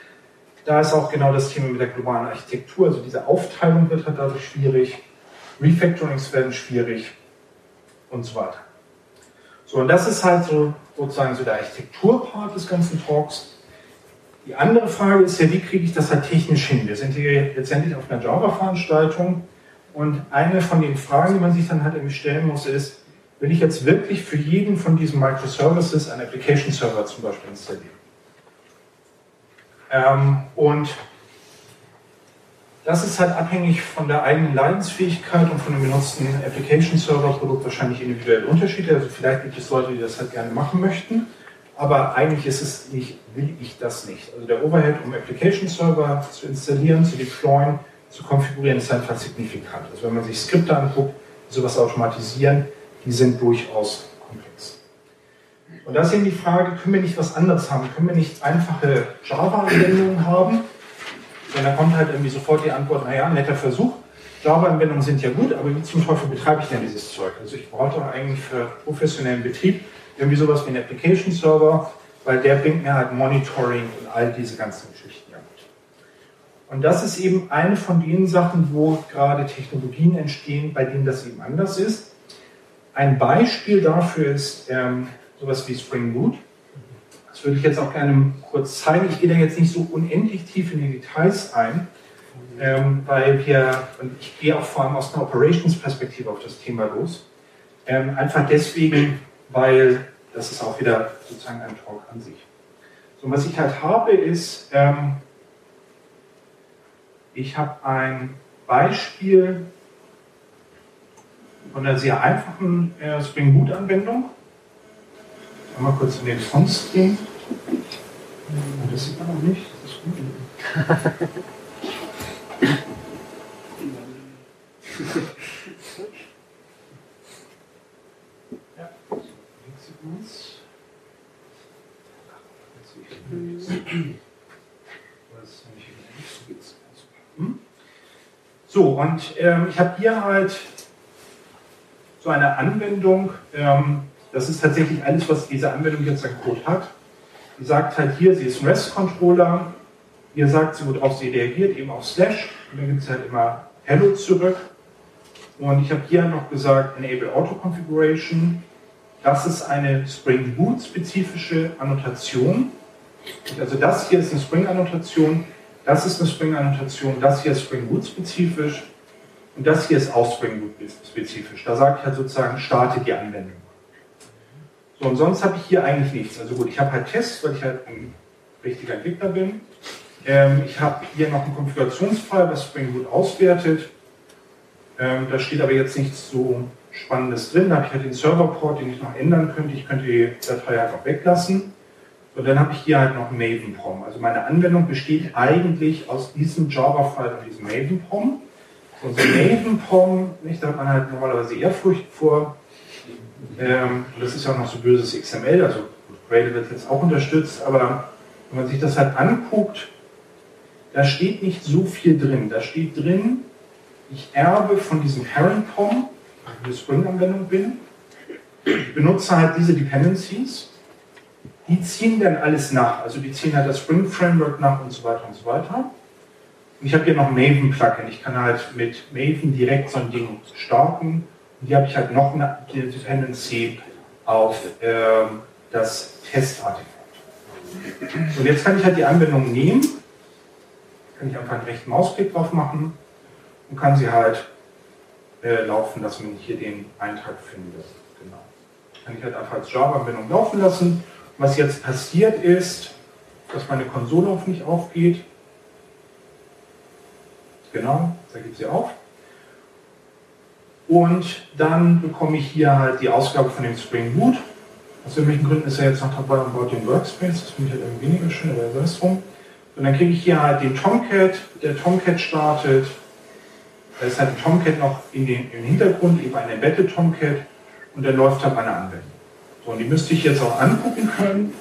Da ist auch genau das Thema mit der globalen Architektur. Also diese Aufteilung wird halt dadurch schwierig. Refactorings werden schwierig und so weiter. So, und das ist halt so sozusagen so der Architekturpart des ganzen Talks. Die andere Frage ist ja, wie kriege ich das halt technisch hin? Wir sind hier letztendlich auf einer Java-Veranstaltung. Und eine von den Fragen, die man sich dann halt irgendwie stellen muss, ist, will ich jetzt wirklich für jeden von diesen Microservices einen Application Server zum Beispiel installieren? Und das ist halt abhängig von der eigenen Leidensfähigkeit und von dem benutzten Application Server Produkt wahrscheinlich individuell unterschiedlich. Also vielleicht gibt es Leute, die das halt gerne machen möchten, aber eigentlich ist es nicht, will ich das nicht. Also der Overhead, um Application Server zu installieren, zu deployen, zu konfigurieren, ist einfach signifikant. Also wenn man sich Skripte anguckt, sowas automatisieren, die sind durchaus komplex. Und da ist eben die Frage, können wir nicht was anderes haben? Können wir nicht einfache Java-Anwendungen haben? Denn da kommt halt irgendwie sofort die Antwort, naja, netter Versuch, Java-Anwendungen sind ja gut, aber wie zum Teufel betreibe ich denn dieses Zeug? Also ich brauche doch eigentlich für professionellen Betrieb irgendwie sowas wie einen Application-Server, weil der bringt mir halt Monitoring und all diese ganzen Geschichten. Und das ist eben eine von den Sachen, wo gerade Technologien entstehen, bei denen das eben anders ist. Ein Beispiel dafür ist sowas wie Spring Boot. Das würde ich jetzt auch gerne kurz zeigen. Ich gehe da jetzt nicht so unendlich tief in die Details ein, weil ich gehe auch vor allem aus einer Operations-Perspektive auf das Thema los. Einfach deswegen, weil das ist auch wieder sozusagen ein Talk an sich. So, was ich halt habe ist, ich habe ein Beispiel von einer sehr einfachen Spring Boot Anwendung. Mal kurz in den Fonts gehen. Das sieht man noch nicht. Das ist gut. Ja, links sieht man es. das habe ich wieder nicht so geht's. So, und ich habe hier halt so eine Anwendung, das ist tatsächlich alles, was diese Anwendung jetzt an Code hat. Die sagt halt hier, sie ist ein REST-Controller, ihr sagt sie, worauf sie reagiert, eben auf Slash, und dann gibt es halt immer Hello zurück. Und ich habe hier noch gesagt, Enable Auto Configuration. Das ist eine Spring Boot spezifische Annotation. Und also das hier ist eine Spring Annotation, das ist eine Spring Annotation, das hier ist Spring Boot spezifisch und das hier ist auch Spring Boot spezifisch. Da sage ich halt sozusagen, starte die Anwendung. So, und sonst habe ich hier eigentlich nichts. Also gut, ich habe halt Tests, weil ich halt ein richtiger Entwickler bin. Ich habe hier noch einen Konfigurationsfall, was Spring Boot auswertet. Da steht aber jetzt nichts so Spannendes drin. Da habe ich halt den Server-Port, den ich noch ändern könnte. Ich könnte die Datei einfach weglassen. Und dann habe ich hier halt noch Maven-Prom. Also meine Anwendung besteht eigentlich aus diesem Java-File und diesem Maven-Prom. Und so Maven-Prom, da hat man halt normalerweise Ehrfurcht vor. Das ist ja auch noch so böses XML, also Gradle wird jetzt auch unterstützt, aber wenn man sich das halt anguckt, da steht nicht so viel drin. Da steht drin, ich erbe von diesem Parent-Pom, weil ich eine Spring-Anwendung bin, ich benutze halt diese Dependencies, die ziehen dann alles nach, also die ziehen halt das Spring-Framework nach und so weiter und so weiter. Und ich habe hier noch ein Maven-Plugin, ich kann halt mit Maven direkt so ein Ding starten. Und hier habe ich halt noch eine Dependency auf das Testartefakt. Und jetzt kann ich halt die Anwendung nehmen, kann ich einfach einen rechten Mausklick drauf machen und kann sie halt laufen lassen, wenn ich hier den Eintrag finde. Genau. Kann ich halt einfach als Java-Anwendung laufen lassen. Was jetzt passiert ist, dass meine Konsole auf nicht aufgeht. Genau, da geht sie auf. Und dann bekomme ich hier halt die Ausgabe von dem Spring Boot. Aus irgendwelchen Gründen ist er jetzt noch dabei und baut den Workspace. Das finde ich halt irgendwie weniger schön, aber da ist es rum. Und dann kriege ich hier halt den Tomcat. Der Tomcat startet. Da ist halt ein Tomcat noch im Hintergrund, eben ein Embedded Tomcat. Und dann läuft halt meine Anwendung. So, und die müsste ich jetzt auch angucken können.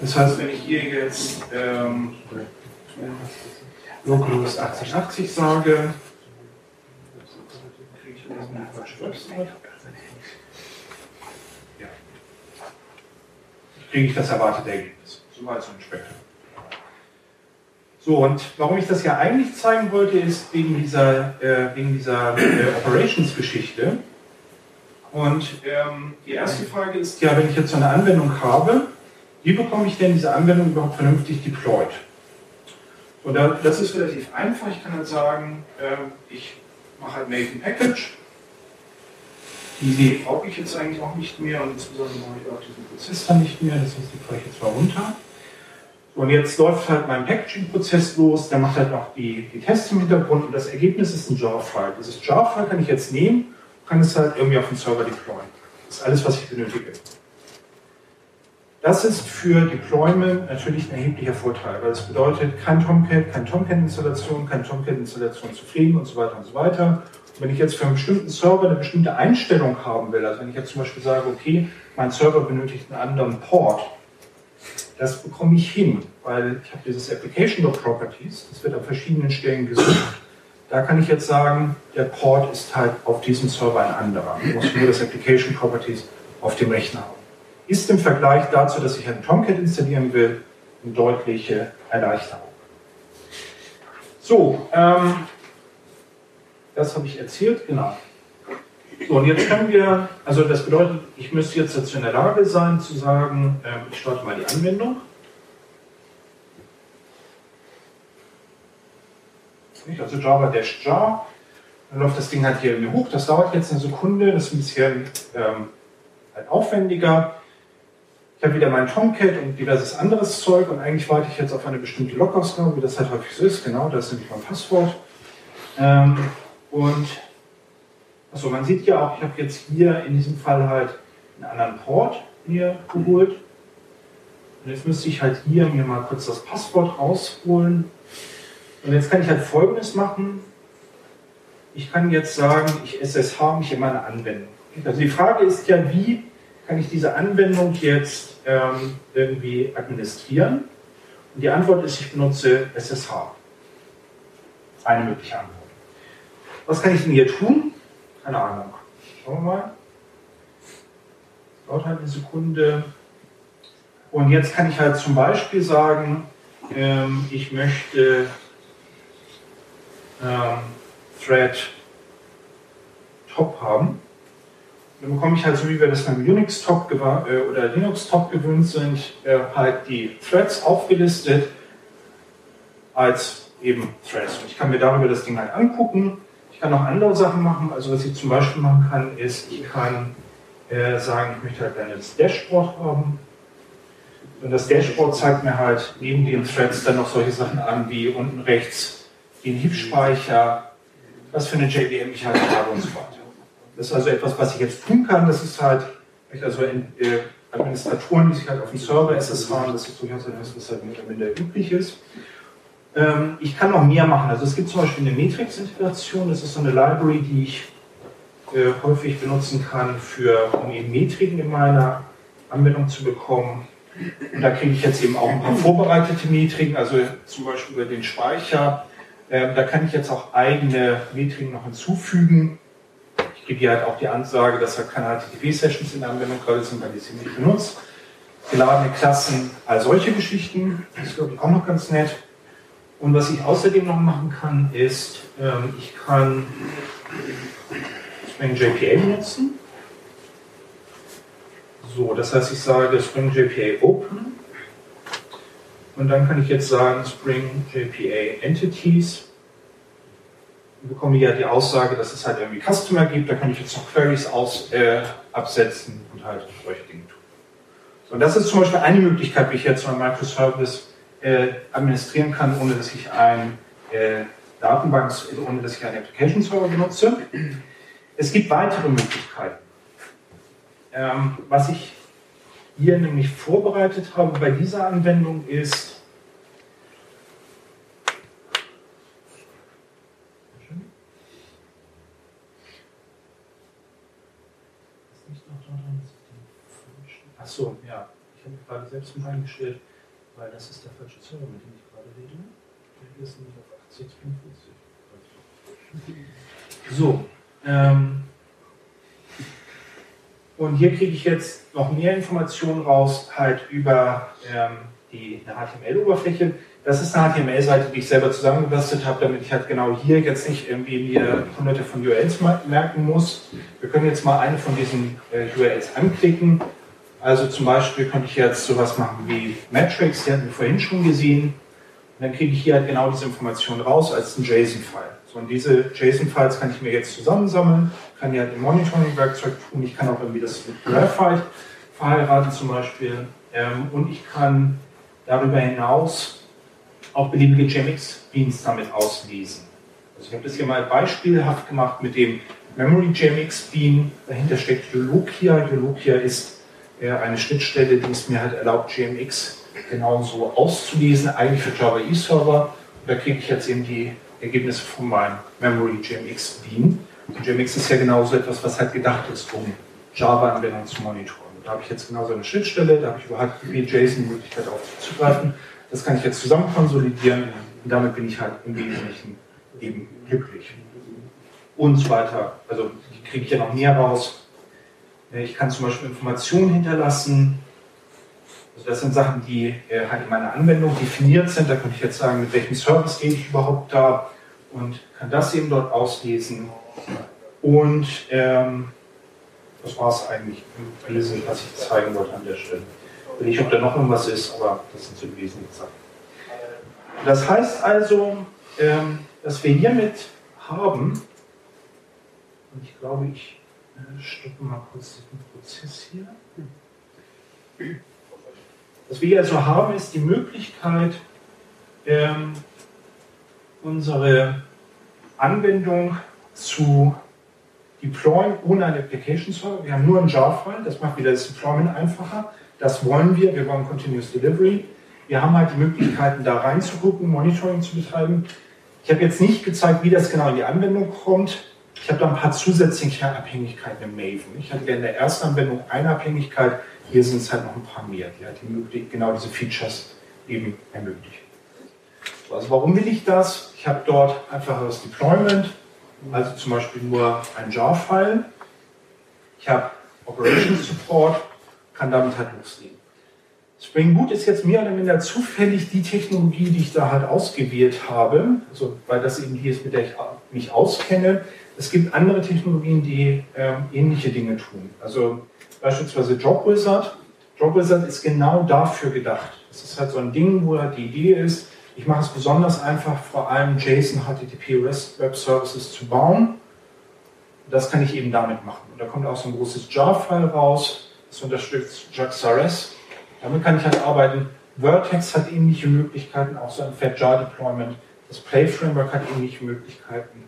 Das heißt, wenn ich hier jetzt Localhost 8080 sage, ja. Kriege ich das erwartete Ergebnis. So war es ein Spektrum. So, und warum ich das ja eigentlich zeigen wollte, ist wegen dieser Operations-Geschichte. Und die erste Frage ist ja, wenn ich jetzt so eine Anwendung habe, wie bekomme ich denn diese Anwendung überhaupt vernünftig deployed? Und das ist relativ einfach. Ich kann halt sagen, ich mache halt Maven Package. Die Idee brauche ich jetzt eigentlich auch nicht mehr und insbesondere brauche ich auch diesen Prozess dann nicht mehr, das heißt, die fahre ich jetzt mal runter. So, und jetzt läuft halt mein Packaging-Prozess los, der macht halt noch die Tests im Hintergrund und das Ergebnis ist ein Jar-File. Dieses Jar-File kann ich jetzt nehmen und kann es halt irgendwie auf den Server deployen. Das ist alles, was ich benötige. Das ist für Deployment natürlich ein erheblicher Vorteil, weil das bedeutet, kein Tomcat, keine Tomcat-Installation, keine Tomcat-Installation zu pflegen und so weiter und so weiter. Und wenn ich jetzt für einen bestimmten Server eine bestimmte Einstellung haben will, also wenn ich jetzt zum Beispiel sage, okay, mein Server benötigt einen anderen Port, das bekomme ich hin, weil ich habe dieses Application.Properties, das wird an verschiedenen Stellen gesucht. Da kann ich jetzt sagen, der Port ist halt auf diesem Server ein anderer. Ich muss nur das Application.Properties auf dem Rechner haben. Ist im Vergleich dazu, dass ich einen Tomcat installieren will, eine deutliche Erleichterung. So, das habe ich erzählt, genau. So, und jetzt können wir, also das bedeutet, ich müsste jetzt dazu in der Lage sein, zu sagen, ich starte mal die Anwendung. Also Java dash jar, dann läuft das Ding halt hier irgendwie hoch, das dauert jetzt eine Sekunde, das ist ein bisschen halt aufwendiger. Ich habe wieder meinen Tomcat und diverses anderes Zeug und eigentlich warte ich jetzt auf eine bestimmte Logausgabe, wie das halt häufig so ist. Genau, das ist nämlich mein Passwort. Und also man sieht ja auch, ich habe jetzt hier in diesem Fall halt einen anderen Port mir geholt. Und jetzt müsste ich halt hier mir mal kurz das Passwort rausholen. Und jetzt kann ich halt Folgendes machen. Ich kann jetzt sagen, ich SSH mich in meine Anwendung. Also die Frage ist ja, wie kann ich diese Anwendung jetzt irgendwie administrieren? Und die Antwort ist, ich benutze SSH. Eine mögliche Antwort. Was kann ich denn hier tun? Keine Ahnung. Schauen wir mal. Dauert halt eine Sekunde. Und jetzt kann ich halt zum Beispiel sagen, ich möchte Thread Top haben. Dann bekomme ich halt, so wie wir das beim Unix-Top oder Linux-Top gewöhnt sind, halt die Threads aufgelistet als eben Threads. Und ich kann mir darüber das Ding halt angucken. Ich kann auch andere Sachen machen. Also was ich zum Beispiel machen kann, ist, ich kann sagen, ich möchte halt gerne das Dashboard haben. Und das Dashboard zeigt mir halt neben den Threads dann noch solche Sachen an, wie unten rechts den Heap-Speicher, was für eine JVM ich halt habe und so weiter. Das ist also etwas, was ich jetzt tun kann. Das ist halt, also Administratoren, die sich halt auf dem Server SSH haben, das ist durchaus etwas, was halt mehr oder minder üblich ist. Ich kann noch mehr machen. Also es gibt zum Beispiel eine Matrix-Integration. Das ist so eine Library, die ich häufig benutzen kann, um eben Metriken in meiner Anwendung zu bekommen. Und da kriege ich jetzt eben auch ein paar vorbereitete Metriken, also zum Beispiel über den Speicher. Da kann ich jetzt auch eigene Metriken noch hinzufügen. Gibt hier halt auch die Ansage, dass halt keine HTTP-Sessions in der Anwendung gerade sind, weil die sind nicht benutzt. Geladene Klassen, all solche Geschichten. Das ist, glaube ich, auch noch ganz nett. Und was ich außerdem noch machen kann, ist, ich kann Spring JPA benutzen. So, das heißt, ich sage Spring JPA Open. Und dann kann ich jetzt sagen Spring JPA Entities. Ich bekomme ja die Aussage, dass es halt irgendwie Customer gibt, da kann ich jetzt noch Queries absetzen und halt solche Dinge tun. So, und das ist zum Beispiel eine Möglichkeit, wie ich jetzt meinen Microservice administrieren kann, ohne dass ich einen Application Server benutze. Es gibt weitere Möglichkeiten. Was ich hier nämlich vorbereitet habe bei dieser Anwendung ist, achso, ja, ich habe mich gerade selbst mit eingestellt, weil das ist der falsche Server, mit dem ich gerade rede. Der ist nämlich auf 80.45. So, und hier kriege ich jetzt noch mehr Informationen raus, halt über eine HTML-Oberfläche. Das ist eine HTML-Seite, die ich selber zusammengebastelt habe, damit ich halt genau hier jetzt nicht irgendwie mir hunderte von URLs merken muss. Wir können jetzt mal eine von diesen URLs anklicken. Also zum Beispiel könnte ich jetzt sowas machen wie Matrix, die hatten wir vorhin schon gesehen. Und dann kriege ich hier halt genau diese Information raus als ein JSON-File. So, und diese JSON-Files kann ich mir jetzt zusammensammeln, kann ja halt im Monitoring-Werkzeug tun, ich kann auch irgendwie das mit Graphite verheiraten zum Beispiel. Und ich kann darüber hinaus auch beliebige JMX-Beans damit auslesen. Also ich habe das hier mal beispielhaft gemacht mit dem Memory-JMX-Bean. Dahinter steckt Yolokia. Yolokia ist eine Schnittstelle, die es mir halt erlaubt, JMX genauso auszulesen, eigentlich für Java E-Server. Da kriege ich jetzt eben die Ergebnisse von meinem Memory JMX Bean. Und JMX ist ja genauso etwas, was halt gedacht ist, um Java-Anwendungen zu monitoren. Und da habe ich jetzt genauso eine Schnittstelle, da habe ich überhaupt die JSON die Möglichkeit aufzugreifen. Das kann ich jetzt zusammen konsolidieren und damit bin ich halt im Wesentlichen eben glücklich. Und so weiter. Also die kriege ich ja noch mehr raus. Ich kann zum Beispiel Informationen hinterlassen. Also das sind Sachen, die halt in meiner Anwendung definiert sind. Da könnte ich jetzt sagen, mit welchem Service gehe ich überhaupt da und kann das eben dort auslesen. Und das war es eigentlich, was ich zeigen wollte an der Stelle. Ich weiß nicht, ob da noch irgendwas ist, aber das sind so die wesentlichen Sachen. Das heißt also, dass wir hiermit haben, und ich glaube, ich stoppen mal kurz den Prozess hier. Was wir also haben, ist die Möglichkeit, unsere Anwendung zu deployen ohne einen Application Server. Wir haben nur einen Jar-File, das macht wieder das Deployment einfacher. Das wollen wir, wollen Continuous Delivery. Wir haben halt die Möglichkeiten, da reinzugucken, Monitoring zu betreiben. Ich habe jetzt nicht gezeigt, wie das genau in die Anwendung kommt. Ich habe da ein paar zusätzliche Abhängigkeiten im Maven. Ich hatte in der ersten Anwendung eine Abhängigkeit, hier sind es halt noch ein paar mehr, die halt genau diese Features eben ermöglichen. Also warum will ich das? Ich habe dort einfaches Deployment, also zum Beispiel nur ein Jar-File. Ich habe Operations Support, kann damit halt loslegen. Spring Boot ist jetzt mehr oder minder zufällig die Technologie, die ich da halt ausgewählt habe, also weil das eben die ist, mit der ich mich auskenne. Es gibt andere Technologien, die ähnliche Dinge tun. Also beispielsweise Dropwizard. Dropwizard ist genau dafür gedacht. Das ist halt so ein Ding, wo halt die Idee ist, ich mache es besonders einfach, vor allem JSON, HTTP, REST Web Services zu bauen. Das kann ich eben damit machen. Und da kommt auch so ein großes Jar-File raus, das unterstützt JAX-REST. Damit kann ich halt arbeiten. Vertex hat ähnliche Möglichkeiten, auch so ein Fat-Jar-Deployment. Das Play-Framework hat ähnliche Möglichkeiten.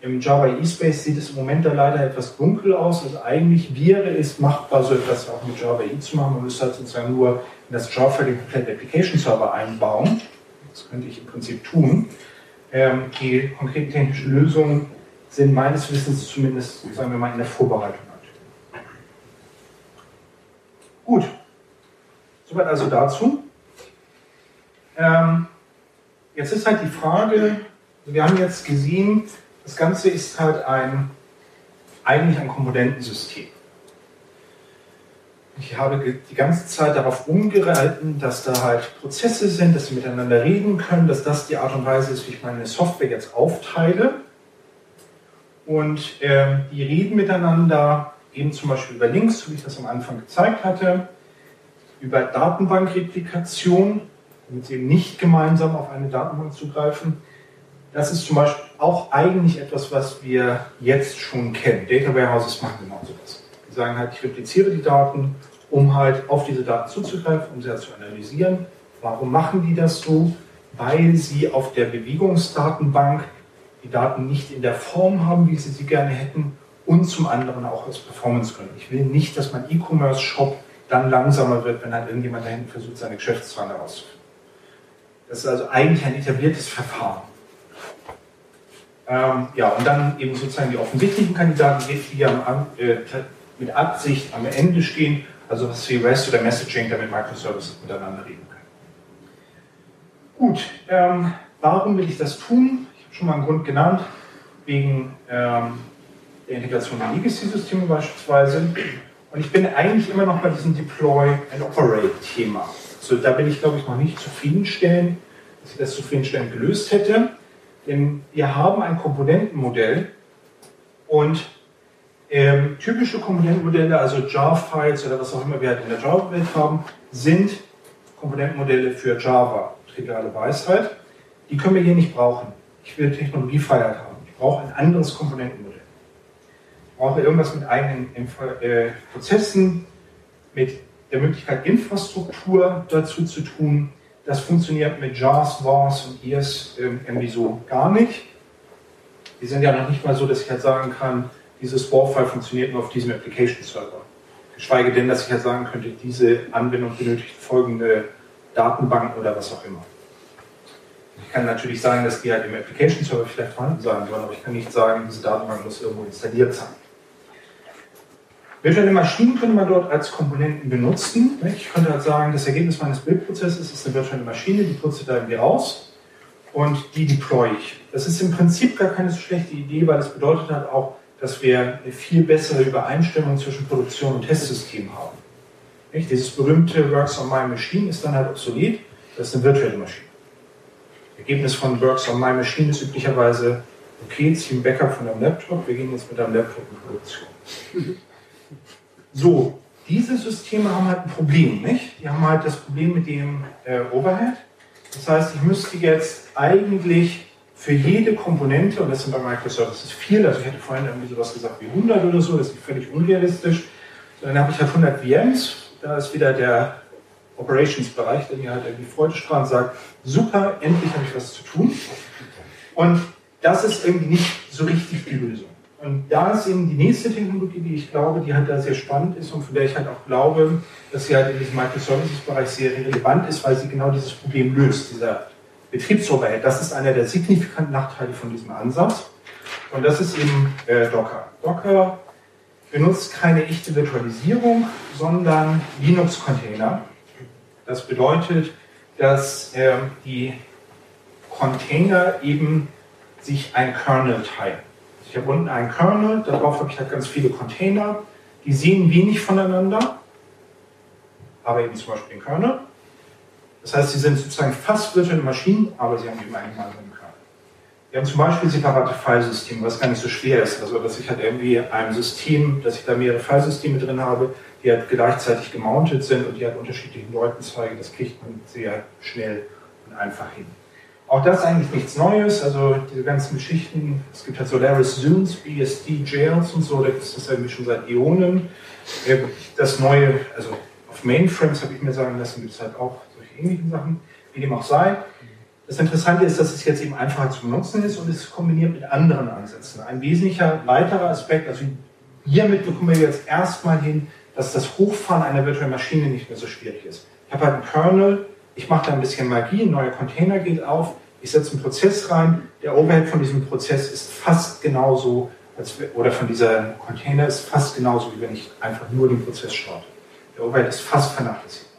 Im Java eSpace sieht es im Moment da leider etwas dunkel aus. Also eigentlich wäre es machbar, so etwas auch mit Java E zu machen. Man müsste halt sozusagen nur in das Jar-File den kompletten Application-Server einbauen. Das könnte ich im Prinzip tun. Die konkreten technischen Lösungen sind meines Wissens zumindest, sagen wir mal, in der Vorbereitung. Gut. Soweit also dazu. Jetzt ist halt die Frage, wir haben jetzt gesehen, das Ganze ist halt eigentlich ein Komponentensystem. Ich habe die ganze Zeit darauf rumgehalten, dass da halt Prozesse sind, dass sie miteinander reden können, dass das die Art und Weise ist, wie ich meine Software jetzt aufteile. Und die reden miteinander, eben zum Beispiel über Links, so wie ich das am Anfang gezeigt hatte, über Datenbankreplikation, damit sie eben nicht gemeinsam auf eine Datenbank zugreifen. Das ist zum Beispiel auch eigentlich etwas, was wir jetzt schon kennen. Data Warehouses machen genau sowas. Die sagen halt, ich repliziere die Daten, um halt auf diese Daten zuzugreifen, um sie halt zu analysieren. Warum machen die das so? Weil sie auf der Bewegungsdatenbank die Daten nicht in der Form haben, wie sie sie gerne hätten, und zum anderen auch als Performance-Gründen. Ich will nicht, dass mein E-Commerce-Shop dann langsamer wird, wenn dann irgendjemand da hinten versucht, seine Geschäftszahlen herauszufinden. Das ist also eigentlich ein etabliertes Verfahren. Ja, und dann eben sozusagen die offensichtlichen Kandidaten, die mit Absicht am Ende stehen, also was wie REST oder Messaging, damit Microservices miteinander reden können. Gut, warum will ich das tun? Ich habe schon mal einen Grund genannt, wegen der Integration der Legacy-Systeme beispielsweise. Und ich bin eigentlich immer noch bei diesem Deploy-and-Operate-Thema. Also da bin ich, glaube ich, noch nicht zufriedenstellend, dass ich das zufriedenstellend gelöst hätte. Denn wir haben ein Komponentenmodell und typische Komponentenmodelle, also Jar-Files oder was auch immer wir halt in der Java-Welt haben, sind Komponentenmodelle für Java, triviale Weisheit. Die können wir hier nicht brauchen. Ich will Technologiefreiheit haben. Ich brauche ein anderes Komponentenmodell. Ich brauche irgendwas mit eigenen Prozessen, mit der Möglichkeit, Infrastruktur dazu zu tun. Das funktioniert mit Jars, Wars und Ears irgendwie so gar nicht. Die sind ja noch nicht mal so, dass ich halt sagen kann, dieses War-File funktioniert nur auf diesem Application-Server. Geschweige denn, dass ich halt sagen könnte, diese Anwendung benötigt folgende Datenbanken oder was auch immer. Ich kann natürlich sagen, dass die halt im Application-Server vielleicht vorhanden sein sollen, aber ich kann nicht sagen, diese Datenbank muss irgendwo installiert sein. Virtuelle Maschinen könnte man dort als Komponenten benutzen. Ich könnte halt sagen, das Ergebnis meines Bildprozesses ist eine virtuelle Maschine, die putze da irgendwie raus und die deploy ich. Das ist im Prinzip gar keine so schlechte Idee, weil das bedeutet halt auch, dass wir eine viel bessere Übereinstimmung zwischen Produktion und Testsystem haben. Dieses berühmte Works on My Machine ist dann halt obsolet, das ist eine virtuelle Maschine. Das Ergebnis von Works on My Machine ist üblicherweise, okay, zieh ein Backup von deinem Laptop, wir gehen jetzt mit deinem Laptop in Produktion. So, diese Systeme haben halt ein Problem, nicht? Die haben halt das Problem mit dem Overhead. Das heißt, ich müsste jetzt eigentlich für jede Komponente, und das sind bei Microservices viel, also ich hätte vorhin irgendwie sowas gesagt wie 100 oder so, das ist völlig unrealistisch. So, dann habe ich halt 100 VMs, da ist wieder der Operations-Bereich, der mir halt irgendwie Freude strahlt und sagt, super, endlich habe ich was zu tun. Und das ist irgendwie nicht so richtig die Lösung. Und da ist eben die nächste Technologie, die ich glaube, die halt da sehr spannend ist und von der ich halt auch glaube, dass sie halt in diesem Microservices-Bereich sehr relevant ist, weil sie genau dieses Problem löst, dieser Betriebsoverhead. Das ist einer der signifikanten Nachteile von diesem Ansatz. Und das ist eben Docker. Docker benutzt keine echte Virtualisierung, sondern Linux-Container. Das bedeutet, dass die Container eben sich ein Kernel teilen. Ich habe unten einen Kernel, darauf habe ich halt ganz viele Container, die sehen wenig voneinander, aber eben zum Beispiel den Kernel. Das heißt, sie sind sozusagen fast virtuelle Maschinen, aber sie haben eben einen gemeinsamen Kernel. Wir haben zum Beispiel separate Filesysteme, was gar nicht so schwer ist, also dass ich halt irgendwie ein System, dass ich da mehrere Filesysteme drin habe, die halt gleichzeitig gemountet sind und die halt unterschiedlichen Leuten zeige, das kriegt man sehr schnell und einfach hin. Auch das ist eigentlich nichts Neues, also diese ganzen Geschichten, es gibt halt Solaris Zones, BSD, Jails und so, da gibt es das irgendwie schon seit Äonen. Das Neue, also auf Mainframes habe ich mir sagen lassen, gibt es halt auch solche ähnlichen Sachen, wie dem auch sei. Das Interessante ist, dass es jetzt eben einfacher zu benutzen ist und es kombiniert mit anderen Ansätzen. Ein wesentlicher weiterer Aspekt, also hiermit bekommen wir jetzt erstmal hin, dass das Hochfahren einer virtuellen Maschine nicht mehr so schwierig ist. Ich habe halt einen Kernel, ich mache da ein bisschen Magie, ein neuer Container geht auf, ich setze einen Prozess rein, der Overhead von diesem Prozess ist fast genauso, oder von diesem Container ist fast genauso, wie wenn ich einfach nur den Prozess starte. Der Overhead ist fast vernachlässigbar.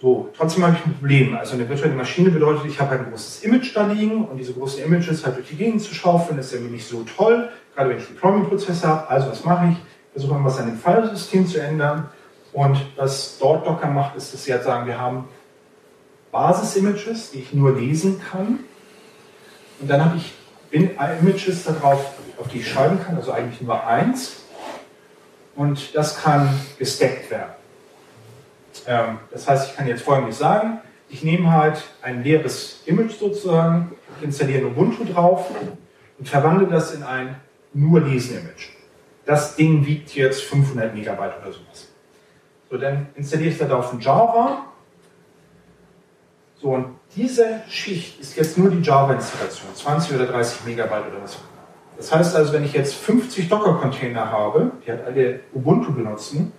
So, trotzdem habe ich ein Problem. Also eine virtuelle Maschine bedeutet, ich habe ein großes Image da liegen und diese großen Images halt durch die Gegend zu schaufeln, ist irgendwie nicht so toll, gerade wenn ich Deployment-Prozesse habe. Also was mache ich? Versuche mal was an dem Filesystem zu ändern. Und was dort Docker macht, ist, dass sie halt sagen, wir haben Basis-Images, die ich nur lesen kann. Und dann habe ich Images darauf, auf die ich schreiben kann, also eigentlich nur eins. Und das kann gestackt werden. Das heißt, ich kann jetzt Folgendes sagen. Ich nehme halt ein leeres Image sozusagen, ich installiere Ubuntu drauf und verwandle das in ein nur Lesen-Image. Das Ding wiegt jetzt 500 Megabyte oder sowas. So, dann installiere ich da drauf ein Java. So, und diese Schicht ist jetzt nur die Java-Installation, 20 oder 30 Megabyte oder was. Das heißt also, wenn ich jetzt 50 Docker-Container habe, die halt alle Ubuntu benutzen,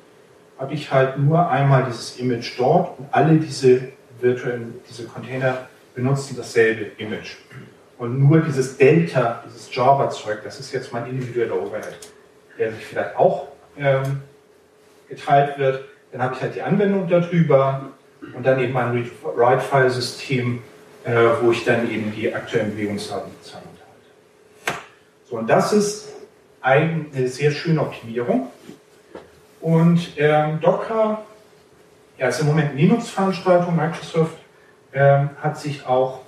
habe ich halt nur einmal dieses Image dort und alle diese virtuellen, diese Container benutzen dasselbe Image. Und nur dieses Delta, dieses Java-Zeug, das ist jetzt mein individueller Overhead, der sich vielleicht auch geteilt wird. Dann habe ich halt die Anwendung darüber und dann eben ein Write-File-System, wo ich dann eben die aktuellen Bewegungsdaten bezeichne. So, und das ist eine sehr schöne Optimierung. Und Docker, ja, ist im Moment eine Linux-Veranstaltung. Microsoft hat sich auch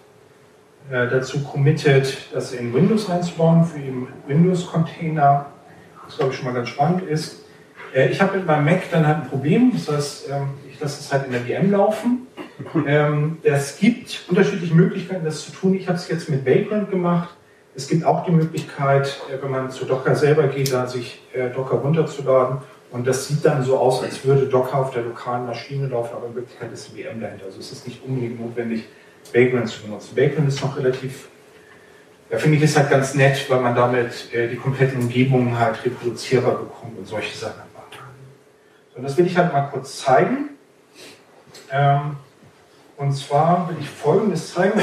dazu committed, das in Windows einzubauen, für den Windows-Container, was glaube ich schon mal ganz spannend ist. Ich habe mit meinem Mac dann halt ein Problem, das heißt, ich lasse es halt in der VM laufen. Es gibt unterschiedliche Möglichkeiten, das zu tun. Ich habe es jetzt mit Vagrant gemacht. Es gibt auch die Möglichkeit, wenn man zu Docker selber geht, da sich Docker runterzuladen. Und das sieht dann so aus, als würde Docker auf der lokalen Maschine laufen, aber in Wirklichkeit ist eine VM dahinter. Also es ist nicht unbedingt notwendig, Vagrant zu benutzen. Vagrant ist noch relativ, ja, finde ich, ist halt ganz nett, weil man damit die kompletten Umgebungen halt reproduzierbar bekommt und solche Sachen macht. So, das will ich halt mal kurz zeigen. Und zwar will ich Folgendes zeigen.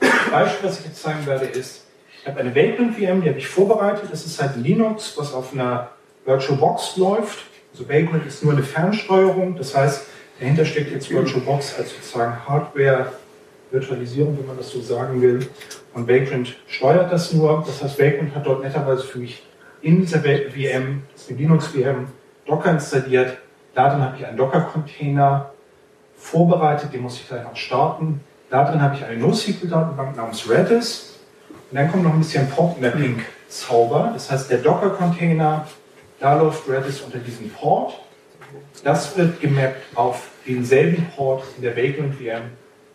Das Beispiel, was ich jetzt zeigen werde, ist, ich habe eine Vagrant-VM, die habe ich vorbereitet. Das ist halt Linux, was auf einer VirtualBox läuft. Also Vagrant ist nur eine Fernsteuerung, das heißt, dahinter steckt jetzt VirtualBox als sozusagen Hardware-Virtualisierung, wenn man das so sagen will. Und Vagrant steuert das nur. Das heißt, Vagrant hat dort netterweise für mich in dieser VM, das ist eine Linux-VM, Docker installiert. Darin habe ich einen Docker-Container vorbereitet, den muss ich gleich noch starten. Darin habe ich eine NoSQL-Datenbank namens Redis. Und dann kommt noch ein bisschen Port-Mapping-Zauber. Das heißt, der Docker-Container, da läuft Redis unter diesem Port. Das wird gemappt auf denselben Port in der Vagrant-VM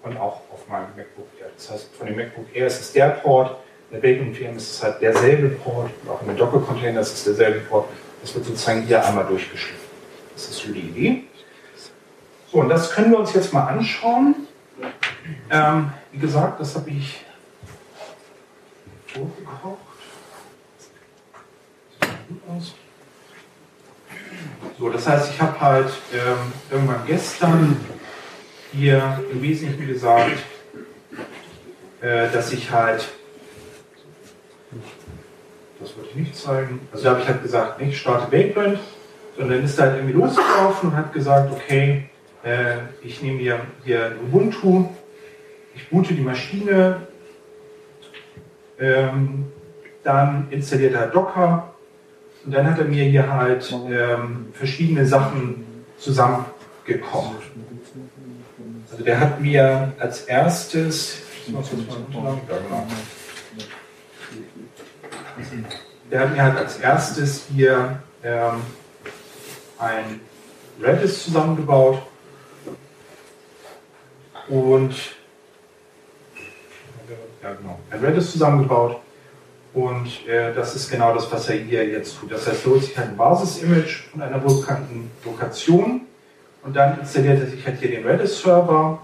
und auch auf meinem MacBook Air. Das heißt, von dem MacBook Air ist es der Port, in der Vagrant-VM ist es halt derselbe Port und auch in dem Docker-Container ist es derselbe Port. Das wird sozusagen hier einmal durchgeschrieben. Das ist so die Idee. So, und das können wir uns jetzt mal anschauen. Wie gesagt, das habe ich hochgekocht. Das sieht gut aus. So, das heißt, ich habe halt irgendwann gestern hier im Wesentlichen gesagt, dass ich halt, das wollte ich nicht zeigen, also da habe ich halt gesagt, ich starte Vagrant, sondern ist da halt irgendwie losgelaufen und hat gesagt, okay, Ich nehme hier Ubuntu, ich boote die Maschine, dann installiert er Docker und dann hat er mir hier halt verschiedene Sachen zusammengekocht. Also der hat mir als erstes, hier ein Redis zusammengebaut und das ist genau das, was er hier jetzt tut. Das heißt, er holt sich ein Basis-Image von einer bekannten Lokation und dann installiert er sich halt hier den Redis-Server,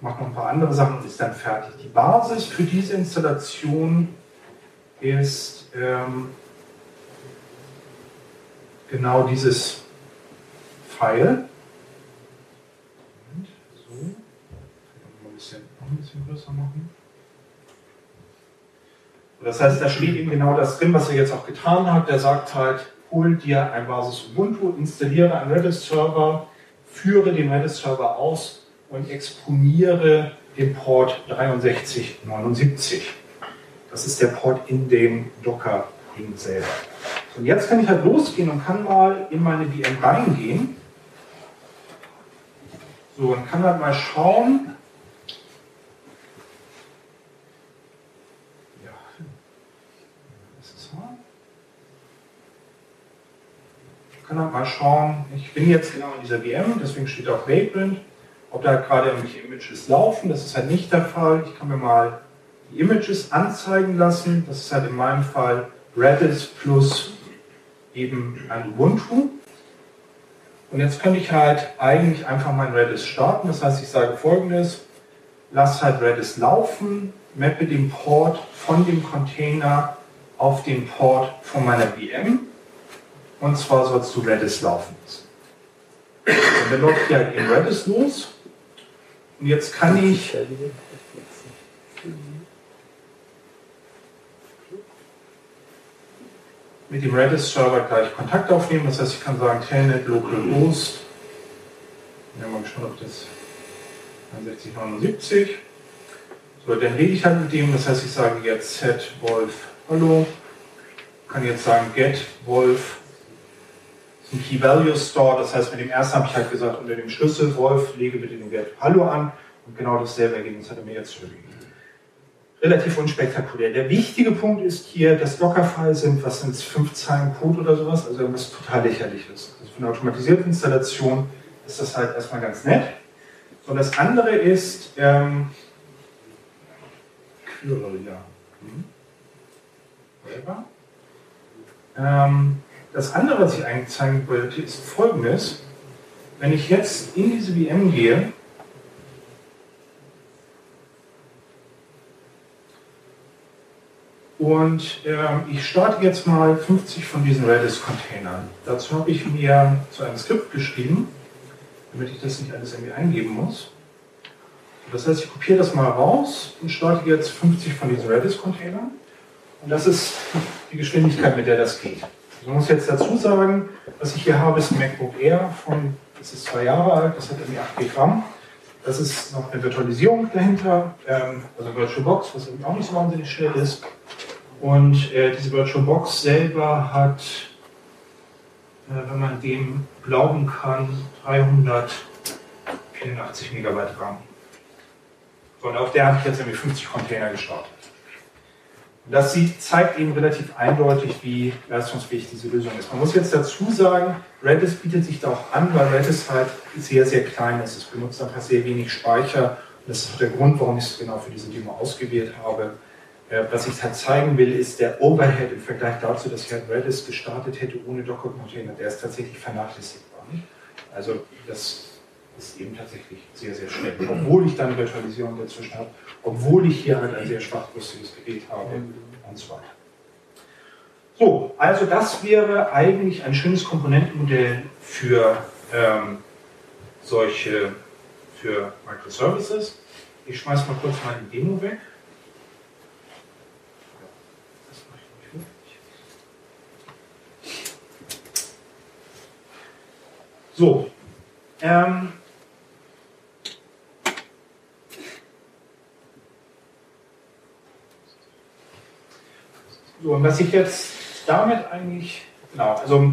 macht noch ein paar andere Sachen und ist dann fertig. Die Basis für diese Installation ist genau dieses File. Moment, so. Noch ein bisschen größer machen. Und das heißt, da steht eben genau das drin, was er jetzt auch getan hat. Der sagt halt, hol dir ein Basis Ubuntu, installiere einen Redis-Server, führe den Redis-Server aus und exponiere den Port 6379. Das ist der Port in dem Docker-Ding selber. Und jetzt kann ich halt losgehen und kann mal in meine VM reingehen. So, und kann halt mal schauen. Ja, das ist mal. Ich kann halt mal schauen. Ich bin jetzt genau in dieser VM, deswegen steht auch Vagrant. Ob da gerade irgendwelche Images laufen, das ist halt nicht der Fall. Ich kann mir mal die Images anzeigen lassen. Das ist halt in meinem Fall Redis plus eben ein Ubuntu. Und jetzt könnte ich halt eigentlich einfach mein Redis starten. Das heißt, ich sage folgendes: Lass halt Redis laufen, mappe den Port von dem Container auf den Port von meiner VM. Und zwar soll es zu Redis laufen. Und dann läuft ja halt eben Redis los. Und jetzt kann ich mit dem Redis-Server gleich Kontakt aufnehmen. Das heißt, ich kann sagen, Telnet Local Host. Ja, mal schauen, ob das 6979. So, dann rede ich halt mit dem. Das heißt, ich sage jetzt set Wolf Hallo. Ich kann jetzt sagen get Wolf. Das ist ein Key-Value-Store. Das heißt, mit dem ersten habe ich halt gesagt, unter dem Schlüssel Wolf lege bitte den Wert Hallo an. Und genau dasselbe Ergebnis hat er mir jetzt gegeben. Relativ unspektakulär. Der wichtige Punkt ist hier, dass Docker-File sind, was sind es, 5 Zeilen Code oder sowas, also irgendwas total lächerliches. Also für eine automatisierte Installation ist das halt erstmal ganz nett. Und das andere ist, das andere, was ich eigentlich zeigen wollte, ist folgendes. Wenn ich jetzt in diese VM gehe, und ich starte jetzt mal 50 von diesen Redis-Containern. Dazu habe ich mir so ein Skript geschrieben, damit ich das nicht alles irgendwie eingeben muss. Das heißt, ich kopiere das mal raus und starte jetzt 50 von diesen Redis-Containern. Und das ist die Geschwindigkeit, mit der das geht. Ich muss jetzt dazu sagen, was ich hier habe, ist ein MacBook Air von, das ist 2 Jahre alt, das hat irgendwie 8 GB RAM. Das ist noch eine Virtualisierung dahinter, also VirtualBox, was eben auch nicht so wahnsinnig schnell ist. Und diese VirtualBox selber hat, wenn man dem glauben kann, 384 MB RAM. Und auf der habe ich jetzt nämlich 50 Container gestartet. Und das zeigt eben relativ eindeutig, wie leistungsfähig diese Lösung ist. Man muss jetzt dazu sagen, Redis bietet sich da auch an, weil Redis halt sehr, sehr klein ist. Es benutzt einfach sehr wenig Speicher. Und das ist auch der Grund, warum ich es genau für diese Demo ausgewählt habe. Was ich halt zeigen will, ist der Overhead im Vergleich dazu, dass ich halt Redis gestartet hätte ohne Docker-Container. Der ist tatsächlich vernachlässigbar. Also das ist eben tatsächlich sehr, sehr schnell. Obwohl ich dann Virtualisierung dazwischen habe, obwohl ich hier halt ein sehr schwachbrüstiges Gerät habe und so weiter. So, also das wäre eigentlich ein schönes Komponentenmodell für für Microservices. Ich schmeiße mal kurz meine Demo weg. So, So, und was ich jetzt damit eigentlich, genau, also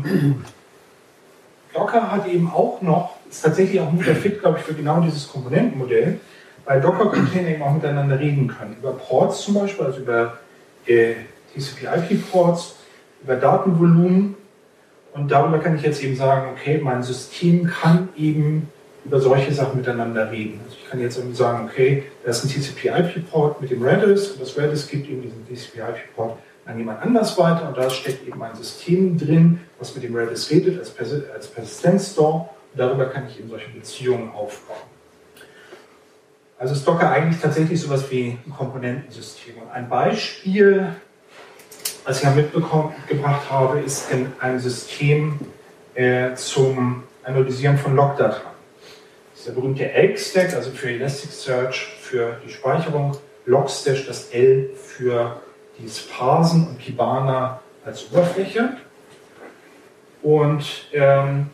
Docker hat eben auch noch, ist tatsächlich auch ein guter Fit, glaube ich, für genau dieses Komponentenmodell, weil Docker-Container eben auch miteinander reden können. Über Ports zum Beispiel, also über TCP-IP-Ports, über Datenvolumen, und darüber kann ich jetzt eben sagen, okay, mein System kann eben über solche Sachen miteinander reden. Also ich kann jetzt irgendwie sagen, okay, da ist ein TCP-IP-Port mit dem Redis, und das Redis gibt eben diesen TCP-IP-Port an jemand anders weiter, und da steckt eben ein System drin, was mit dem Redis redet, als Persistenzstore, und darüber kann ich eben solche Beziehungen aufbauen. Also ist Docker eigentlich tatsächlich sowas wie ein Komponentensystem. Und ein Beispiel, was ich ja mitgebracht habe, ist in einem System zum Analysieren von Logdateien. Das ist der berühmte Elk-Stack, also für Elasticsearch für die Speicherung, Logstash das L für dieses Parsen und Kibana als Oberfläche. Und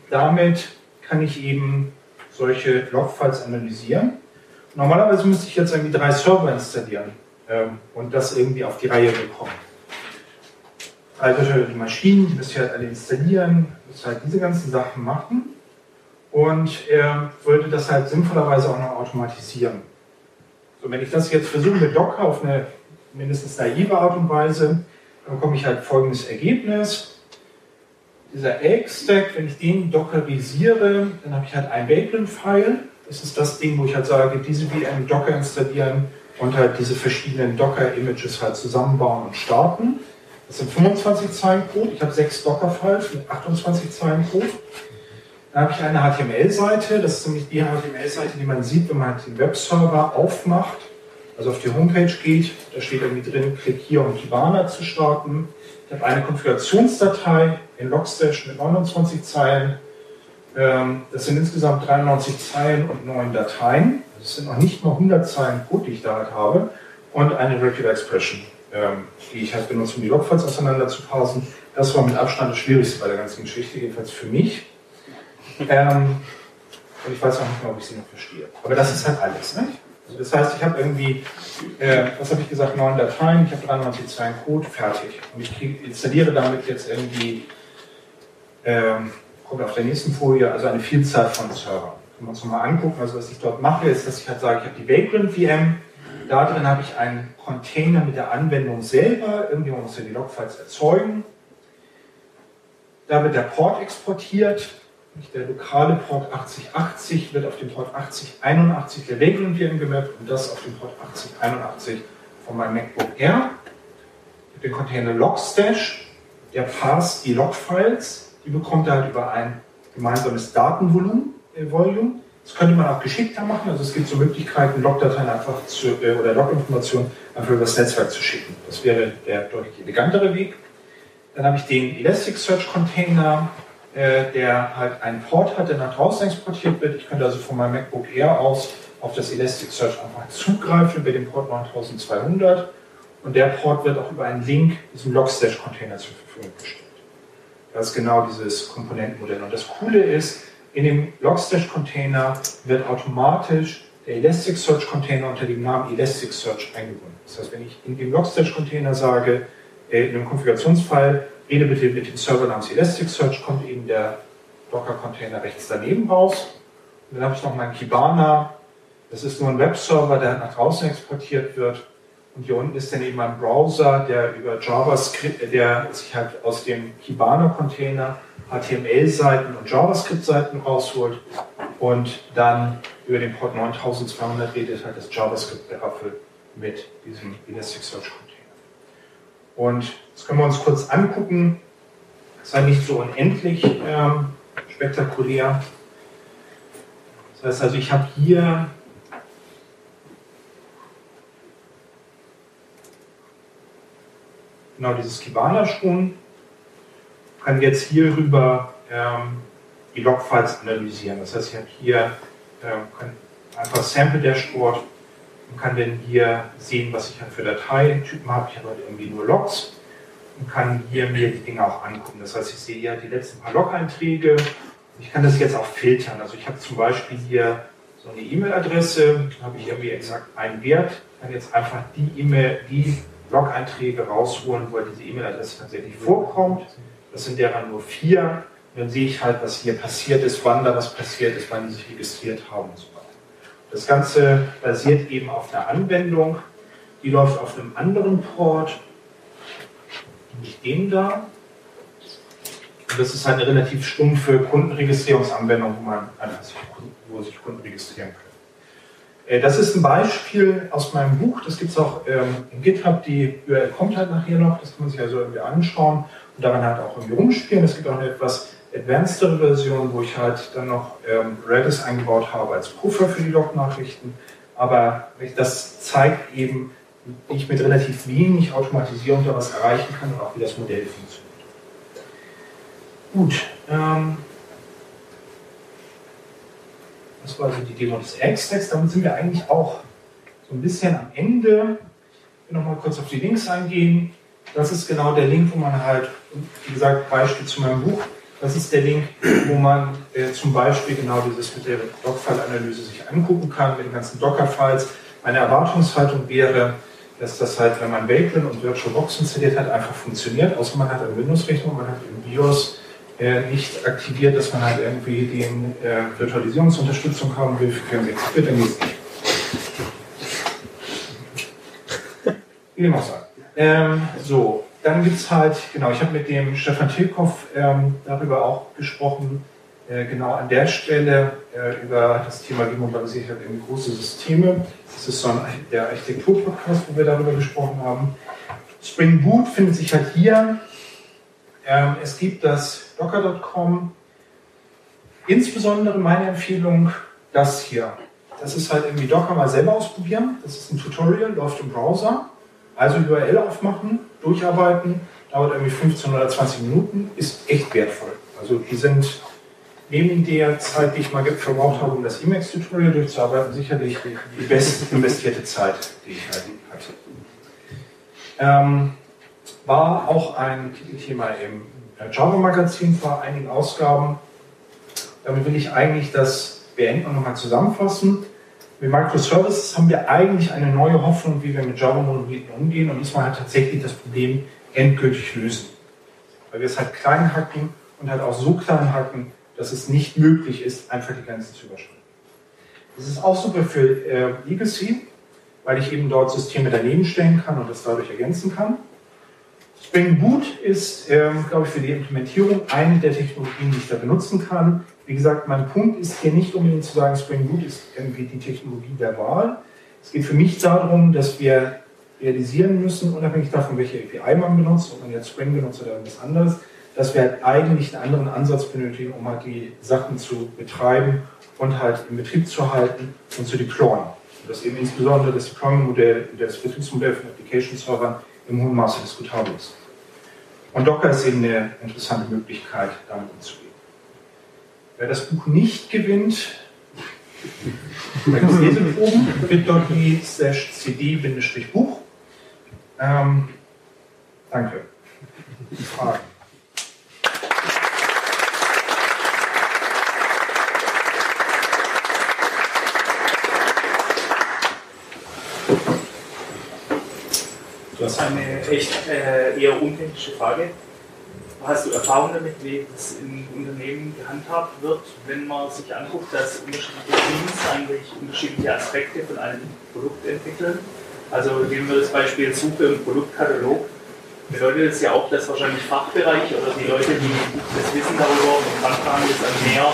damit kann ich eben solche Logfiles analysieren. Normalerweise müsste ich jetzt irgendwie 3 Server installieren und das irgendwie auf die Reihe bekommen. Also die Maschinen, die müsst ihr halt alle installieren, müsst halt diese ganzen Sachen machen, und er würde das halt sinnvollerweise auch noch automatisieren. So, wenn ich das jetzt versuche mit Docker auf eine mindestens naive Art und Weise, dann bekomme ich halt folgendes Ergebnis. Dieser Elk-Stack, wenn ich den dockerisiere, dann habe ich halt ein Vagrant-File. Das ist das Ding, wo ich halt sage, diese VM Docker installieren und halt diese verschiedenen Docker-Images halt zusammenbauen und starten. Das sind 25 Zeilen Code. Ich habe 6 Docker-Files mit 28 Zeilen Code. Dann habe ich eine HTML-Seite. Das ist nämlich die HTML-Seite, die man sieht, wenn man den Webserver aufmacht, also auf die Homepage geht. Da steht irgendwie drin, klick hier, um Kibana zu starten. Ich habe eine Konfigurationsdatei in Logstash mit 29 Zeilen. Das sind insgesamt 93 Zeilen und 9 Dateien. Das sind noch nicht mal 100 Zeilen Code, die ich da halt habe. Und eine Regular Expression, die ich halt benutze, um die Logfiles auseinander zu parsen. Das war mit Abstand das Schwierigste bei der ganzen Geschichte, jedenfalls für mich. Und ich weiß auch nicht mehr, ob ich sie noch verstehe. Aber das ist halt alles, nicht? Also das heißt, ich habe irgendwie, was habe ich gesagt, 9 Dateien, ich habe 93 Zeilen Code, fertig. Und ich installiere damit jetzt irgendwie, kommt auf der nächsten Folie, also eine Vielzahl von Servern. Können wir uns nochmal angucken. Also was ich dort mache, ist, dass ich halt sage, ich habe die Vagrant-VM, da drin habe ich einen Container mit der Anwendung selber, irgendwie muss ja die Logfiles erzeugen. Da wird der Port exportiert, der lokale Port 8080 wird auf den Port 8081 der Vagrant-VM gemappt und das auf den Port 8081 von meinem MacBook Air. Ich habe den Container Logstash, der parst die Logfiles, die bekommt er halt über ein gemeinsames Datenvolumen. Das könnte man auch geschickter machen. Also es gibt so Möglichkeiten, Logdateien einfach oder Loginformationen einfach über das Netzwerk zu schicken. Das wäre der deutlich elegantere Weg. Dann habe ich den Elasticsearch-Container, der halt einen Port hat, der nach draußen exportiert wird. Ich könnte also von meinem MacBook Air aus auf das Elasticsearch einfach zugreifen über den Port 9200. Und der Port wird auch über einen Link diesem Logstash-Container zur Verfügung gestellt. Das ist genau dieses Komponentenmodell. Und das Coole ist, in dem Logstash-Container wird automatisch der Elasticsearch-Container unter dem Namen Elasticsearch eingebunden. Das heißt, wenn ich in dem Logstash-Container sage, in einem Konfigurationsfall, rede bitte mit dem Server namens Elasticsearch, kommt eben der Docker-Container rechts daneben raus. Und dann habe ich noch meinen Kibana. Das ist nur ein Webserver, der nach draußen exportiert wird. Und hier unten ist dann eben ein Browser, der über JavaScript, der sich halt aus dem Kibana-Container HTML-Seiten und JavaScript-Seiten rausholt und dann über den Port 9200 redet halt das JavaScript-Geraffel mit diesem Elasticsearch-Container. Und das können wir uns kurz angucken. Das ist halt nicht so unendlich spektakulär. Das heißt also, ich habe hier genau dieses Kibana schon, kann jetzt hierüber die Logfiles analysieren. Das heißt, ich habe hier einfach Sample Dashboard und kann dann hier sehen, was ich halt für Dateitypen habe. Ich habe halt irgendwie nur Logs und kann hier mir die Dinge auch angucken. Das heißt, ich sehe hier die letzten paar Log-Einträge. Ich kann das jetzt auch filtern. Also ich habe zum Beispiel hier so eine E-Mail-Adresse, habe ich irgendwie exakt einen Wert. Ich kann jetzt einfach die E-Mail, die Blog-Einträge rausholen, wo diese E-Mail-Adresse tatsächlich vorkommt. Das sind daran nur 4. Und dann sehe ich halt, was hier passiert ist, wann da was passiert ist, wann die sich registriert haben und so weiter. Das Ganze basiert eben auf einer Anwendung, die läuft auf einem anderen Port, nicht dem da. Und das ist halt eine relativ stumpfe Kundenregistrierungsanwendung, wo sich Kunden registrieren können. Das ist ein Beispiel aus meinem Buch, das gibt es auch im GitHub, die URL kommt halt nachher noch, das kann man sich also irgendwie anschauen und daran halt auch irgendwie rumspielen. Es gibt auch eine etwas advancedere Version, wo ich halt dann noch Redis eingebaut habe als Puffer für die Log-Nachrichten, aber das zeigt eben, wie ich mit relativ wenig Automatisierung da was erreichen kann und auch wie das Modell funktioniert. Gut, das war also die Demo des Ex-Stacks, damit sind wir eigentlich auch so ein bisschen am Ende. Ich will nochmal kurz auf die Links eingehen. Das ist genau der Link, wo man halt, wie gesagt, Beispiel zu meinem Buch, das ist der Link, wo man zum Beispiel genau dieses mit der Docker-File-Analyse sich angucken kann, mit den ganzen Docker-Files. Meine Erwartungshaltung wäre, dass das halt, wenn man Vagrant und VirtualBox installiert hat, einfach funktioniert, außer man hat eine Windows-Rechnung, man hat im BIOS nicht aktiviert, dass man halt irgendwie die Virtualisierungsunterstützung haben will, für JMX, dann geht's nicht. Wie dem auch sei. So, dann gibt es halt, genau, ich habe mit dem Stefan Tilkoff darüber auch gesprochen, genau an der Stelle über das Thema, wie man globalisiert hat in große Systeme. Das ist so ein, der Architektur-Podcast, wo wir darüber gesprochen haben. Spring Boot findet sich halt hier. Es gibt das docker.com. Insbesondere meine Empfehlung, das hier. Das ist halt irgendwie Docker mal selber ausprobieren. Das ist ein Tutorial, läuft im Browser. Also URL aufmachen, durcharbeiten, dauert irgendwie 15 oder 20 Minuten, ist echt wertvoll. Also die sind neben der Zeit, die ich mal verbraucht habe, um das Emacs-Tutorial durchzuarbeiten, sicherlich die best investierte Zeit, die ich halt hatte. War auch ein Titelthema im Java-Magazin vor einigen Ausgaben. Damit will ich eigentlich das beenden und nochmal zusammenfassen. Mit Microservices haben wir eigentlich eine neue Hoffnung, wie wir mit Java-Monolithen umgehen und diesmal halt tatsächlich das Problem endgültig lösen. Weil wir es halt klein hacken und halt auch so klein hacken, dass es nicht möglich ist, einfach die Grenzen zu überschreiten. Das ist auch super für Legacy, weil ich eben dort Systeme daneben stellen kann und das dadurch ergänzen kann. Spring Boot ist, glaube ich, für die Implementierung eine der Technologien, die ich da benutzen kann. Wie gesagt, mein Punkt ist hier nicht unbedingt zu sagen, Spring Boot ist irgendwie die Technologie der Wahl. Es geht für mich darum, dass wir realisieren müssen, unabhängig davon, welche API man benutzt, ob man jetzt Spring benutzt oder irgendwas anderes, dass wir halt eigentlich einen anderen Ansatz benötigen, um halt die Sachen zu betreiben und halt in Betrieb zu halten und zu deployen. Und dass eben insbesondere das Deployment-Modell, das Betriebsmodell von Application-Servern im hohen Maße diskutabel ist. Und Docker ist eben eine interessante Möglichkeit, damit umzugehen. Wer das Buch nicht gewinnt, da gibt es Leseproben, bit.ly/cd-buch. Danke. Fragen? Das ist eine echt eher untechnische Frage. Hast du Erfahrung damit, wie das in Unternehmen gehandhabt wird, wenn man sich anguckt, dass unterschiedliche Teams eigentlich unterschiedliche Aspekte von einem Produkt entwickeln? Also nehmen wir das Beispiel Suche im Produktkatalog. Bedeutet das ja auch, dass wahrscheinlich Fachbereiche oder die Leute, die das Wissen darüber herantragen, jetzt an mehr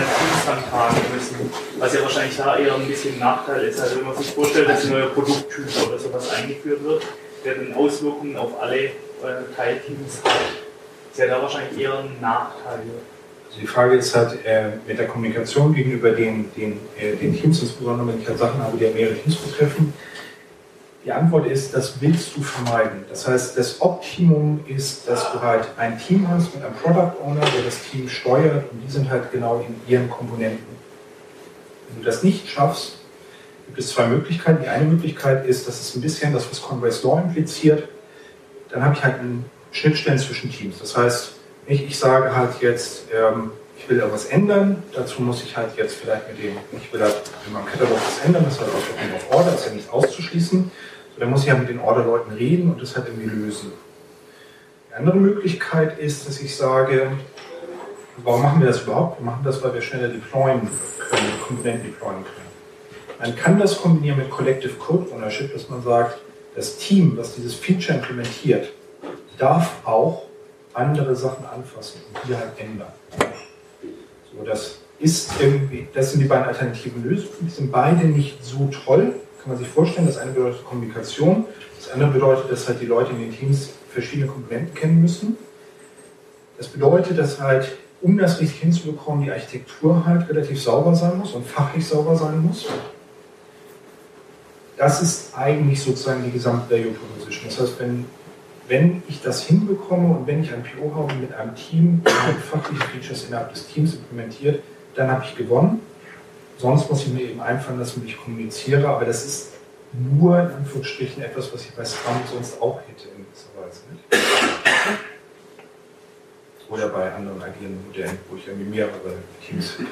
Teams herantragen müssen. Was ja wahrscheinlich da eher ein bisschen ein Nachteil ist. Also wenn man sich vorstellt, dass ein neuer Produkttyp oder sowas eingeführt wird, der dann Auswirkungen auf alle Teilteams hat, ist ja da wahrscheinlich eher ein Nachteil. Also die Frage ist halt mit der Kommunikation gegenüber den Teams, insbesondere wenn ich halt Sachen habe, die mehrere Teams betreffen. Die Antwort ist, das willst du vermeiden. Das heißt, das Optimum ist, dass du halt ein Team hast mit einem Product Owner, der das Team steuert und die sind halt genau in ihren Komponenten. Wenn du das nicht schaffst, gibt es zwei Möglichkeiten. Die eine Möglichkeit ist, das ist ein bisschen das, was Conway's Law impliziert. Dann habe ich halt einen Schnittstellen zwischen Teams. Das heißt, ich sage halt jetzt, ich will da was ändern, dazu muss ich halt jetzt vielleicht mit dem, ich will halt in meinem Katalog was ändern, das ist halt auch auf Order, das ist ja nicht auszuschließen. So, dann muss ich ja mit den Order-Leuten reden und das halt irgendwie lösen. Die andere Möglichkeit ist, dass ich sage, warum machen wir das überhaupt? Wir machen das, weil wir schneller deployen können, Komponenten deployen können. Man kann das kombinieren mit Collective Code Ownership, dass man sagt, das Team, was dieses Feature implementiert, darf auch andere Sachen anfassen und die halt ändern. So, das ist irgendwie, das sind die beiden alternativen Lösungen. Die sind beide nicht so toll. Kann man sich vorstellen, das eine bedeutet Kommunikation, das andere bedeutet, dass halt die Leute in den Teams verschiedene Komponenten kennen müssen. Das bedeutet, dass halt, um das richtig hinzubekommen, die Architektur halt relativ sauber sein muss und fachlich sauber sein muss. Das ist eigentlich sozusagen die gesamte Value Proposition. Das heißt, wenn ich das hinbekomme und wenn ich ein PO habe mit einem Team, der halt fachliche Features innerhalb des Teams implementiert, dann habe ich gewonnen. Sonst muss ich mir eben einfallen lassen, wie ich kommuniziere, aber das ist nur in Anführungsstrichen etwas, was ich bei Scrum sonst auch hätte in gewisser Weise. Oder bei anderen agierenden Modellen, wo ich irgendwie mehrere Teams habe.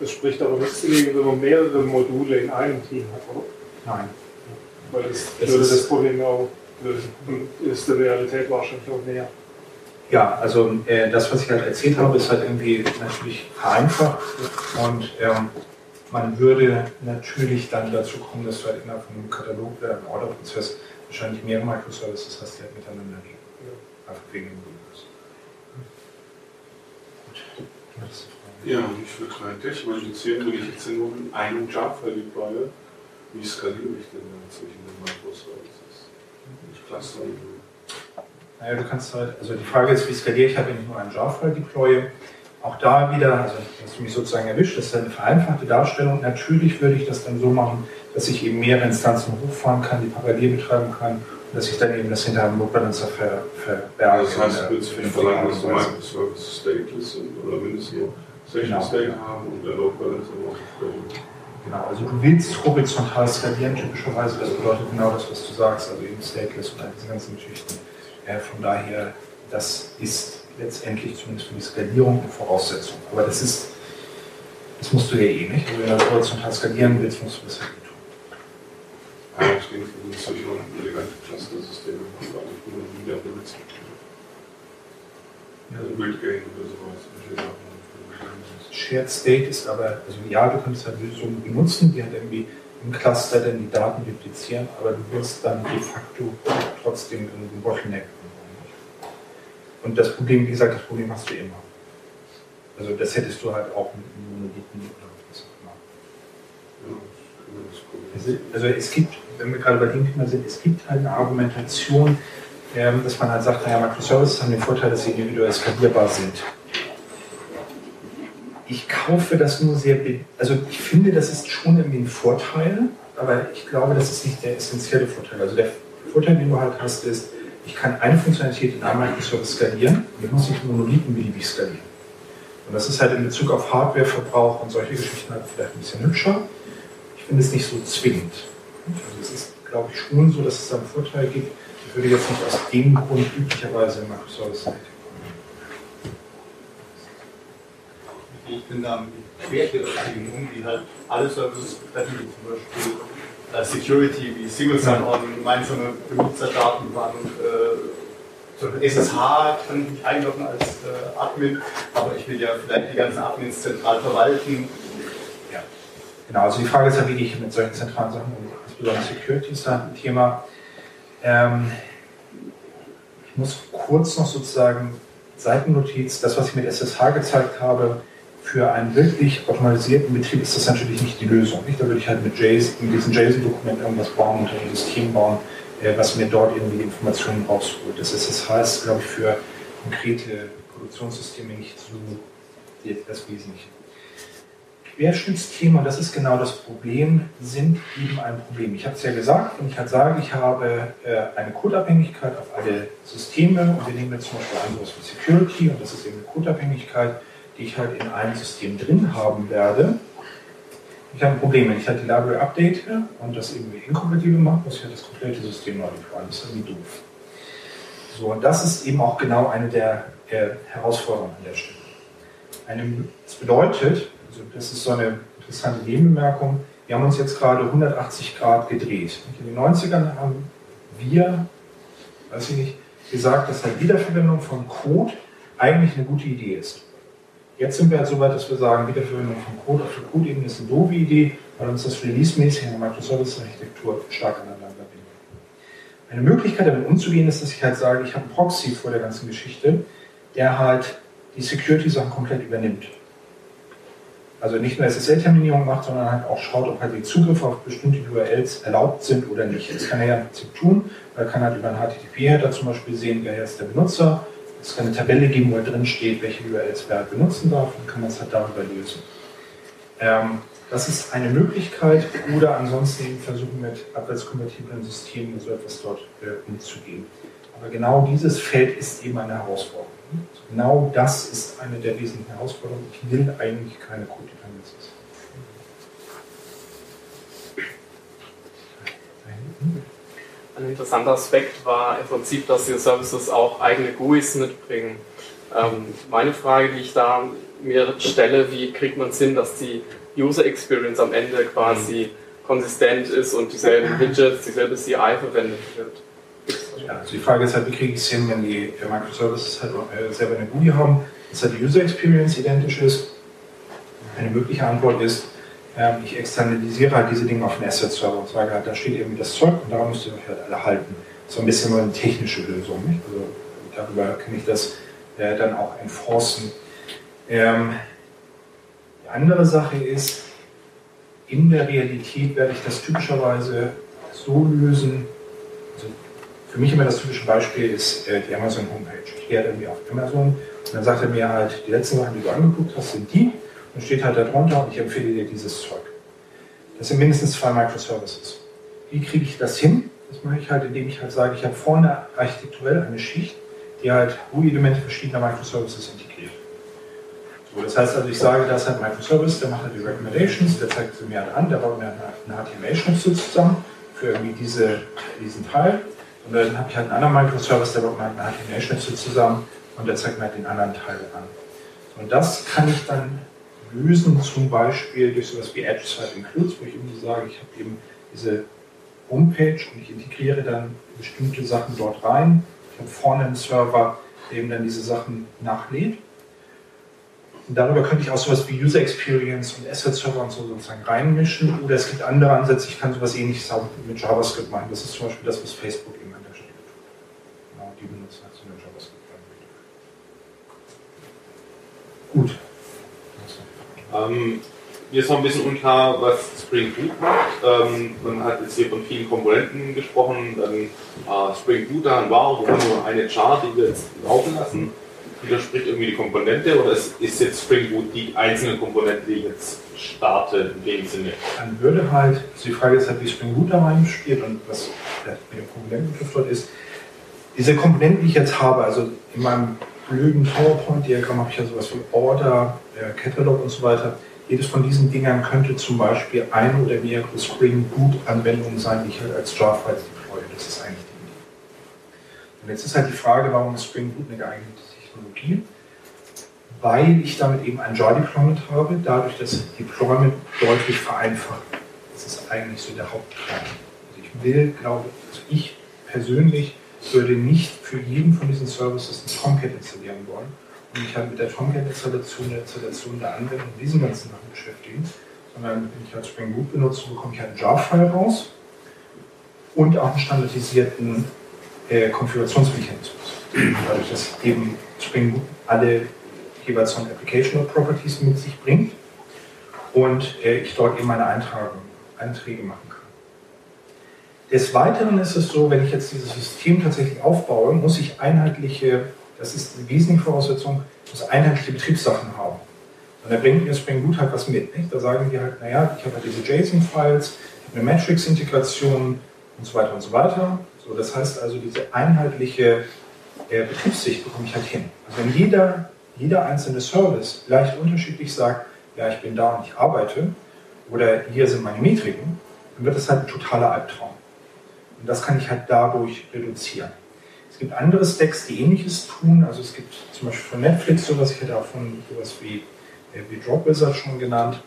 Das spricht aber nichts dagegen, wenn man mehrere Module in einem Team hat, oder? Nein. Weil das würde das Problem auch lösen. Ist der Realität wahrscheinlich auch näher. Ja, also das, was ich halt erzählt habe, ist halt irgendwie natürlich vereinfacht und man würde natürlich dann dazu kommen, dass du halt innerhalb von einem Katalog oder einem Order-Prozess wahrscheinlich mehrere Microservices hast, die halt miteinander liegen. Ja. Einfach wegen dem Windows. Gut. Ja, ich würde eigentlich modifizieren, wenn ich jetzt nur in einem Java deploye, wie skaliere ich denn dann zwischen den Microservices? Ich clustere die. Naja, du kannst halt, also die Frage ist, wie skaliere ich halt, wenn ich nur einen Java deploye? Auch da wieder, also hast du mich sozusagen erwischt, das ist eine vereinfachte Darstellung. Natürlich würde ich das dann so machen, dass ich eben mehrere Instanzen hochfahren kann, die parallel betreiben kann und dass ich dann eben das hinter einem Load Balancer verberge. Das heißt, du willst nicht verlangen, dass die Microservices stateless sind oder mindestens nur Session-State haben und der Load Balancer noch nicht. Genau, also du willst horizontal skalieren typischerweise, das bedeutet genau das, was du sagst, also eben stateless und all diese ganzen Geschichten. Von daher, das ist letztendlich zumindest für die Skalierung eine Voraussetzung. Aber das ist, das musst du ja eh nicht. Wenn du das horizontal skalieren willst, musst du das ja nicht tun. Ja, ich denke, das ist natürlich auch ein elegantes Cluster-System, das man nicht wieder benutzt. Also Bildgain oder sowas. Shared State ist aber, also ja, du kannst halt Lösungen benutzen, die halt irgendwie im Cluster dann die Daten duplizieren, aber du wirst dann de facto trotzdem irgendwie einen Bottleneck. Und das Problem, wie gesagt, das Problem hast du immer. Also das hättest du halt auch mit Monolithen oder was auch immer. Also es gibt, wenn wir gerade bei dem Thema sind, es gibt halt eine Argumentation, dass man halt sagt, naja, Microservices haben den Vorteil, dass sie individuell skalierbar sind. Ich kaufe das nur sehr, also ich finde, das ist schon irgendwie ein Vorteil, aber ich glaube, das ist nicht der essentielle Vorteil. Also der Vorteil, den du halt hast, ist, ich kann eine Funktionalität in einem Microservice skalieren, und ich muss nicht Monolithen beliebig skalieren. Und das ist halt in Bezug auf Hardwareverbrauch und solche Geschichten halt vielleicht ein bisschen hübscher. Ich finde es nicht so zwingend. Also es ist, glaube ich, schon so, dass es da einen Vorteil gibt. Ich würde jetzt nicht aus dem Grund üblicherweise in Microservice skalieren. Ich bin da mit Querschnittsbedingungen, die halt alle Services betreffen, wie zum Beispiel Security wie Single Sign-On, gemeinsame Benutzerdatenbank, SSH kann ich mich einloggen als Admin, aber ich will ja vielleicht die ganzen Admins zentral verwalten. Ja. Genau, also die Frage ist ja, wie gehe ich mit solchen zentralen Sachen um, insbesondere Security ist da ein Thema. Ich muss kurz noch sozusagen Seitennotiz, das was ich mit SSH gezeigt habe, für einen wirklich automatisierten Betrieb ist das natürlich nicht die Lösung. Da würde ich halt mit diesem JSON-Dokument irgendwas bauen und ein System bauen, was mir dort irgendwie die Informationen rausholt. Das SSH ist, glaube ich, für konkrete Produktionssysteme nicht so das Wesentliche. Querschnittsthemen, und das ist genau das Problem, sind eben ein Problem. Ich habe es ja gesagt, wenn ich halt sage, ich habe eine Codeabhängigkeit auf alle Systeme und wir nehmen jetzt zum Beispiel ein großes Security und das ist eben eine Codeabhängigkeit, die ich halt in einem System drin haben werde. Ich habe ein Problem, wenn ich halt die Library update und das irgendwie inkompatibel mache, muss ich halt das komplette System neu deployen. Das ist irgendwie doof. So, und das ist eben auch genau eine der Herausforderungen an der Stelle. Das bedeutet, also das ist so eine interessante Nebenbemerkung, Wir haben uns jetzt gerade 180 Grad gedreht. In den 90ern haben wir, weiß ich nicht, gesagt, dass eine Wiederverwendung von Code eigentlich eine gute Idee ist. Jetzt sind wir halt so weit, dass wir sagen, Wiederverwendung von Code auf der Code-Ebene ist eine doofe Idee, weil uns das releasemäßig in der Microservice-Architektur stark aneinander bindet. Eine Möglichkeit, damit umzugehen, ist, dass ich halt sage, ich habe einen Proxy vor der ganzen Geschichte, der halt die Security-Sachen komplett übernimmt. Also nicht nur SSL-Terminierung macht, sondern halt auch schaut, ob halt die Zugriffe auf bestimmte URLs erlaubt sind oder nicht. Das kann er ja im Prinzip tun, weil er kann halt über einen HTTP-Header zum Beispiel sehen, wer ist der Benutzer. Es kann eine Tabelle geben, wo drin steht, welche URLs wer benutzen darf, und kann das halt darüber lösen. Das ist eine Möglichkeit, oder ansonsten eben versuchen, mit abwärtskompatiblen Systemen so etwas dort umzugehen. Aber genau dieses Feld ist eben eine Herausforderung. Also genau das ist eine der wesentlichen Herausforderungen. Ich will eigentlich keine Code-Dependencies. Ein interessanter Aspekt war im Prinzip, dass die Services auch eigene GUIs mitbringen. Meine Frage, die ich da mir stelle, wie kriegt man es hin, dass die User Experience am Ende quasi konsistent ist und dieselben Widgets, dieselbe CI verwendet wird? Ja, also die Frage ist halt, wie kriege ich es hin, wenn die Microservices halt selber eine GUI haben, dass halt die User Experience identisch ist. Eine mögliche Antwort ist, ich externalisiere halt diese Dinge auf den Asset-Server und sage halt, da steht irgendwie das Zeug und daran müsst ihr euch halt alle halten. So ein bisschen eine technische Lösung, nicht? Also darüber kann ich das dann auch enforcen. Die andere Sache ist, in der Realität werde ich das typischerweise so lösen. Also für mich immer das typische Beispiel ist die Amazon-Homepage. Ich gehe halt irgendwie auf Amazon und dann sagt er mir halt, die letzten Sachen, die du angeguckt hast, sind die. Und steht halt darunter und ich empfehle dir dieses Zeug. Das sind mindestens 2 Microservices. Wie kriege ich das hin? Das mache ich halt, indem ich halt sage, ich habe vorne architekturell eine Schicht, die halt GUI-Elemente verschiedener Microservices integriert. So, das heißt also, ich sage, das ist halt Microservice, der macht halt die Recommendations, der zeigt sie mir halt an, der baut mir eine HTML-Schnipsel zusammen für irgendwie diesen Teil. Und dann habe ich halt einen anderen Microservice, der baut mir halt eine HTML-Schnipsel zusammen und der zeigt mir halt den anderen Teil an. Und das kann ich dann lösen, zum Beispiel durch sowas wie Edge-Side-Includes, wo ich eben so sage, ich habe eben diese Homepage und ich integriere dann bestimmte Sachen dort rein. Ich habe vorne einen Server, der eben dann diese Sachen nachlädt. Und darüber könnte ich auch sowas wie User Experience und Asset-Server und so sozusagen reinmischen. Oder es gibt andere Ansätze, ich kann sowas ähnliches auch mit JavaScript machen. Das ist zum Beispiel das, was Facebook eben an der Stelle tut. Genau, die benutzen halt so eine JavaScript-Anwendung. Gut. Mir ist noch ein bisschen unklar, was Spring Boot macht. Man hat jetzt hier von vielen Komponenten gesprochen. Dann Spring Boot, da war auch nur eine Char, die wir jetzt laufen lassen. Widerspricht irgendwie die Komponente, oder ist jetzt Spring Boot die einzelne Komponente, die ich jetzt starte, in dem Sinne? Dann würde halt, also die Frage ist halt, wie Spring Boot da reinspielt und was mit den Komponenten dort ist. Diese Komponenten, die ich jetzt habe, also in meinem blöden PowerPoint-Diagramm habe ich ja sowas wie Order, Katalog und so weiter. Jedes von diesen Dingern könnte zum Beispiel eine oder mehrere Spring Boot-Anwendungen sein, die ich halt als Jar-Files deploye. Das ist eigentlich die Idee. Und jetzt ist halt die Frage, warum ist Spring Boot eine geeignete Technologie? Weil ich damit eben ein Jar-Deployment habe, dadurch das Deployment deutlich vereinfacht. Das ist eigentlich so der Hauptkern. Also ich will, ich persönlich würde nicht für jeden von diesen Services einen Tomcat installieren wollen und mich halt mit der Tomcat-Installation, der Installation der Anwendung und diesen ganzen Sachen beschäftigen, sondern wenn ich halt Spring Boot benutze, bekomme ich halt einen Jar-File raus und auch einen standardisierten Konfigurationsmechanismus. Dadurch, dass eben Spring Boot alle jeweils von Applicational Properties mit sich bringt und ich dort eben meine Einträge machen kann. Des Weiteren ist es so, wenn ich jetzt dieses System tatsächlich aufbaue, muss ich einheitliche, das ist die wesentliche Voraussetzung, muss einheitliche Betriebssachen haben. Und da bringt mir Spring Boot halt was mit. Nicht? Da sagen die halt, naja, ich habe halt diese JSON-Files, ich habe eine Matrix-Integration und so weiter und so weiter. So, das heißt also, diese einheitliche Betriebssicht bekomme ich halt hin. Also wenn jeder einzelne Service leicht unterschiedlich sagt, ja, ich bin da und ich arbeite, oder hier sind meine Metriken, dann wird das halt ein totaler Albtraum. Und das kann ich halt dadurch reduzieren. Es gibt andere Stacks, die Ähnliches tun. Also es gibt zum Beispiel von Netflix sowas, ich hätte auch von sowas wie Dropwizard schon genannt.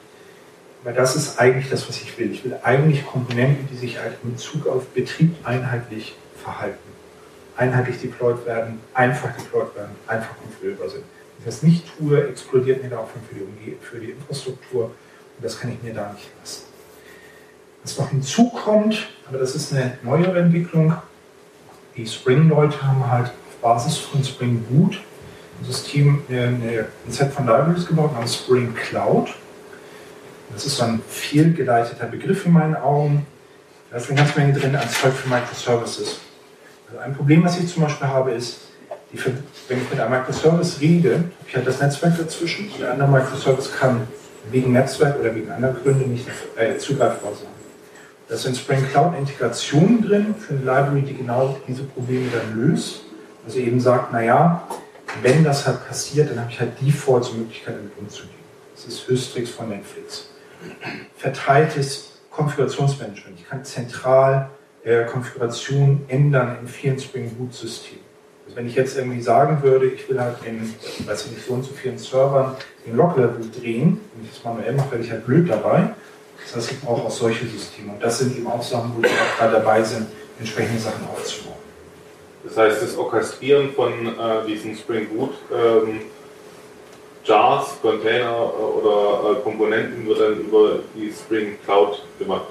Weil das ist eigentlich das, was ich will. Ich will eigentlich Komponenten, die sich halt in Bezug auf Betrieb einheitlich verhalten. Einheitlich deployed werden, einfach deployed werden, einfach konfigurierbar sind. Wenn ich das nicht tue, explodiert mir der Aufwand für die Infrastruktur. Und das kann ich mir da nicht lassen. Was noch hinzukommt, aber das ist eine neuere Entwicklung, die Spring-Leute haben halt auf Basis von Spring Boot ein System, ein Set von Libraries gebaut, namens Spring Cloud. Das ist so ein fehlgeleiteter Begriff in meinen Augen. Da ist eine ganze Menge drin als Zeug für Microservices. Also ein Problem, was ich zum Beispiel habe, ist, wenn ich mit einem Microservice rede, habe ich halt das Netzwerk dazwischen und der andere Microservice kann wegen Netzwerk oder wegen anderen Gründen nicht zugreifbar sein. Da sind Spring Cloud Integrationen drin für eine Library, die genau diese Probleme dann löst. Also eben sagt, naja, wenn das halt passiert, dann habe ich halt die Default-Möglichkeit, damit umzugehen. Das ist Hystrix von Netflix. Verteiltes Konfigurationsmanagement. Ich kann zentral Konfigurationen ändern in vielen Spring Boot-Systemen. Also wenn ich jetzt irgendwie sagen würde, ich will halt in, weiß ich nicht, so und so vielen Servern den Log-Level drehen, wenn ich das manuell mache, werde ich halt blöd dabei. Das heißt, ich brauche auch solche Systeme. Und das sind eben auch Sachen, wo wir auch gerade dabei sind, entsprechende Sachen aufzubauen. Das heißt, das Orchestrieren von diesen Spring Boot Jars, Container oder Komponenten wird dann über die Spring Cloud gemacht.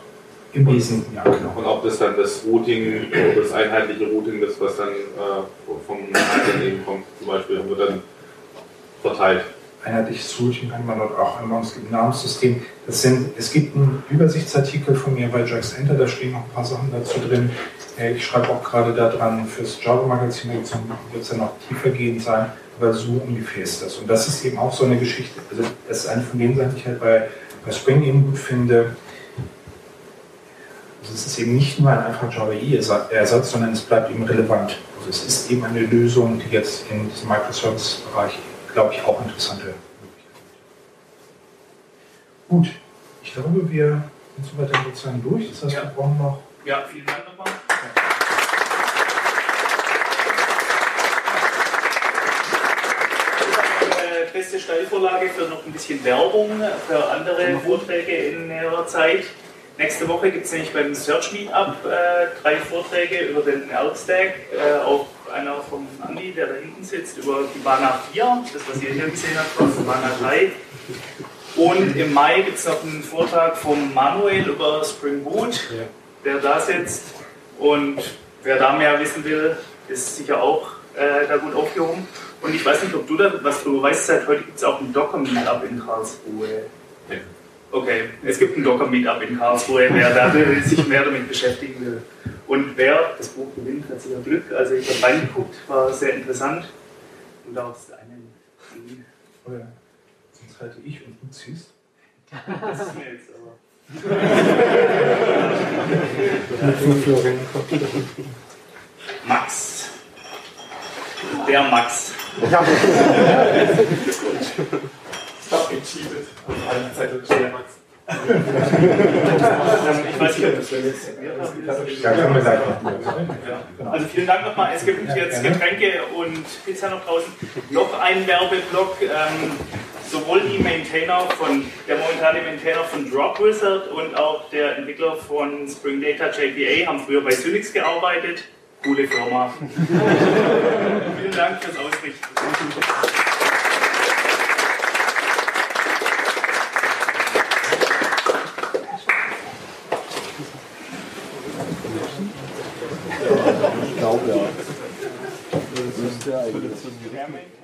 Im Wesentlichen, ja, genau. Und ob das dann das Routing, das einheitliche Routing, das was dann vom Unternehmen kommt, zum Beispiel, wird dann verteilt. Einheitliches Routing kann man dort auch einbauen. Es gibt ein Namenssystem. Es gibt einen Übersichtsartikel von mir bei Jax Enter, da stehen noch ein paar Sachen dazu drin. Ich schreibe auch gerade da dran fürs Java-Magazin, da wird es dann noch tiefergehend sein, aber so ungefähr ist das. Und das ist eben auch so eine Geschichte. Also das ist eine von denen, die ich halt bei Spring eben gut finde. Also es ist eben nicht nur ein einfacher Java-EE-Ersatz, sondern es bleibt eben relevant. Also es ist eben eine Lösung, die jetzt in diesem Microservice-Bereich, glaube ich, auch interessante Möglichkeiten. Gut, ich glaube, wir sind so weiter sozusagen durch. Das heißt, wir brauchen noch... Ja, vielen Dank nochmal. Beste Steilvorlage für noch ein bisschen Werbung für andere Vorträge in näherer Zeit. Nächste Woche gibt es nämlich beim Search Meetup 3 Vorträge über den R-Stack. Auch einer von Andi, der da hinten sitzt, über Kibana 4, das was ihr hier gesehen habt, war Kibana 3. Und im Mai gibt es noch einen Vortrag von Manuel über Spring Boot, der da sitzt. Und wer da mehr wissen will, ist sicher auch da gut aufgehoben. Und ich weiß nicht, ob du da was drüber weißt, seit heute gibt es auch ein Docker-Meetup in Karlsruhe. Okay, es gibt ein Docker-Meetup in Karlsruhe, wer da sich mehr damit beschäftigen will. Und wer das Buch gewinnt, hat sicher Glück. Also ich habe reingeguckt, war sehr interessant. Du darfst einen ziehen. Oh ja, sonst halte ich und du ziehst. Das ist mir jetzt aber... Max. Der Max. Ich hab gecheatet. Alle Zeit durch der Max. Ich weiß nicht, ob das ist. Also vielen Dank nochmal. Es gibt jetzt Getränke und Pizza noch draußen. Noch ein Werbeblock. Sowohl die Maintainer von Dropwizard und auch der Entwickler von Spring Data JPA haben früher bei synyx gearbeitet. Coole Firma. Vielen Dank fürs Ausrichten. Ich glaube ja. Das ist der eigene.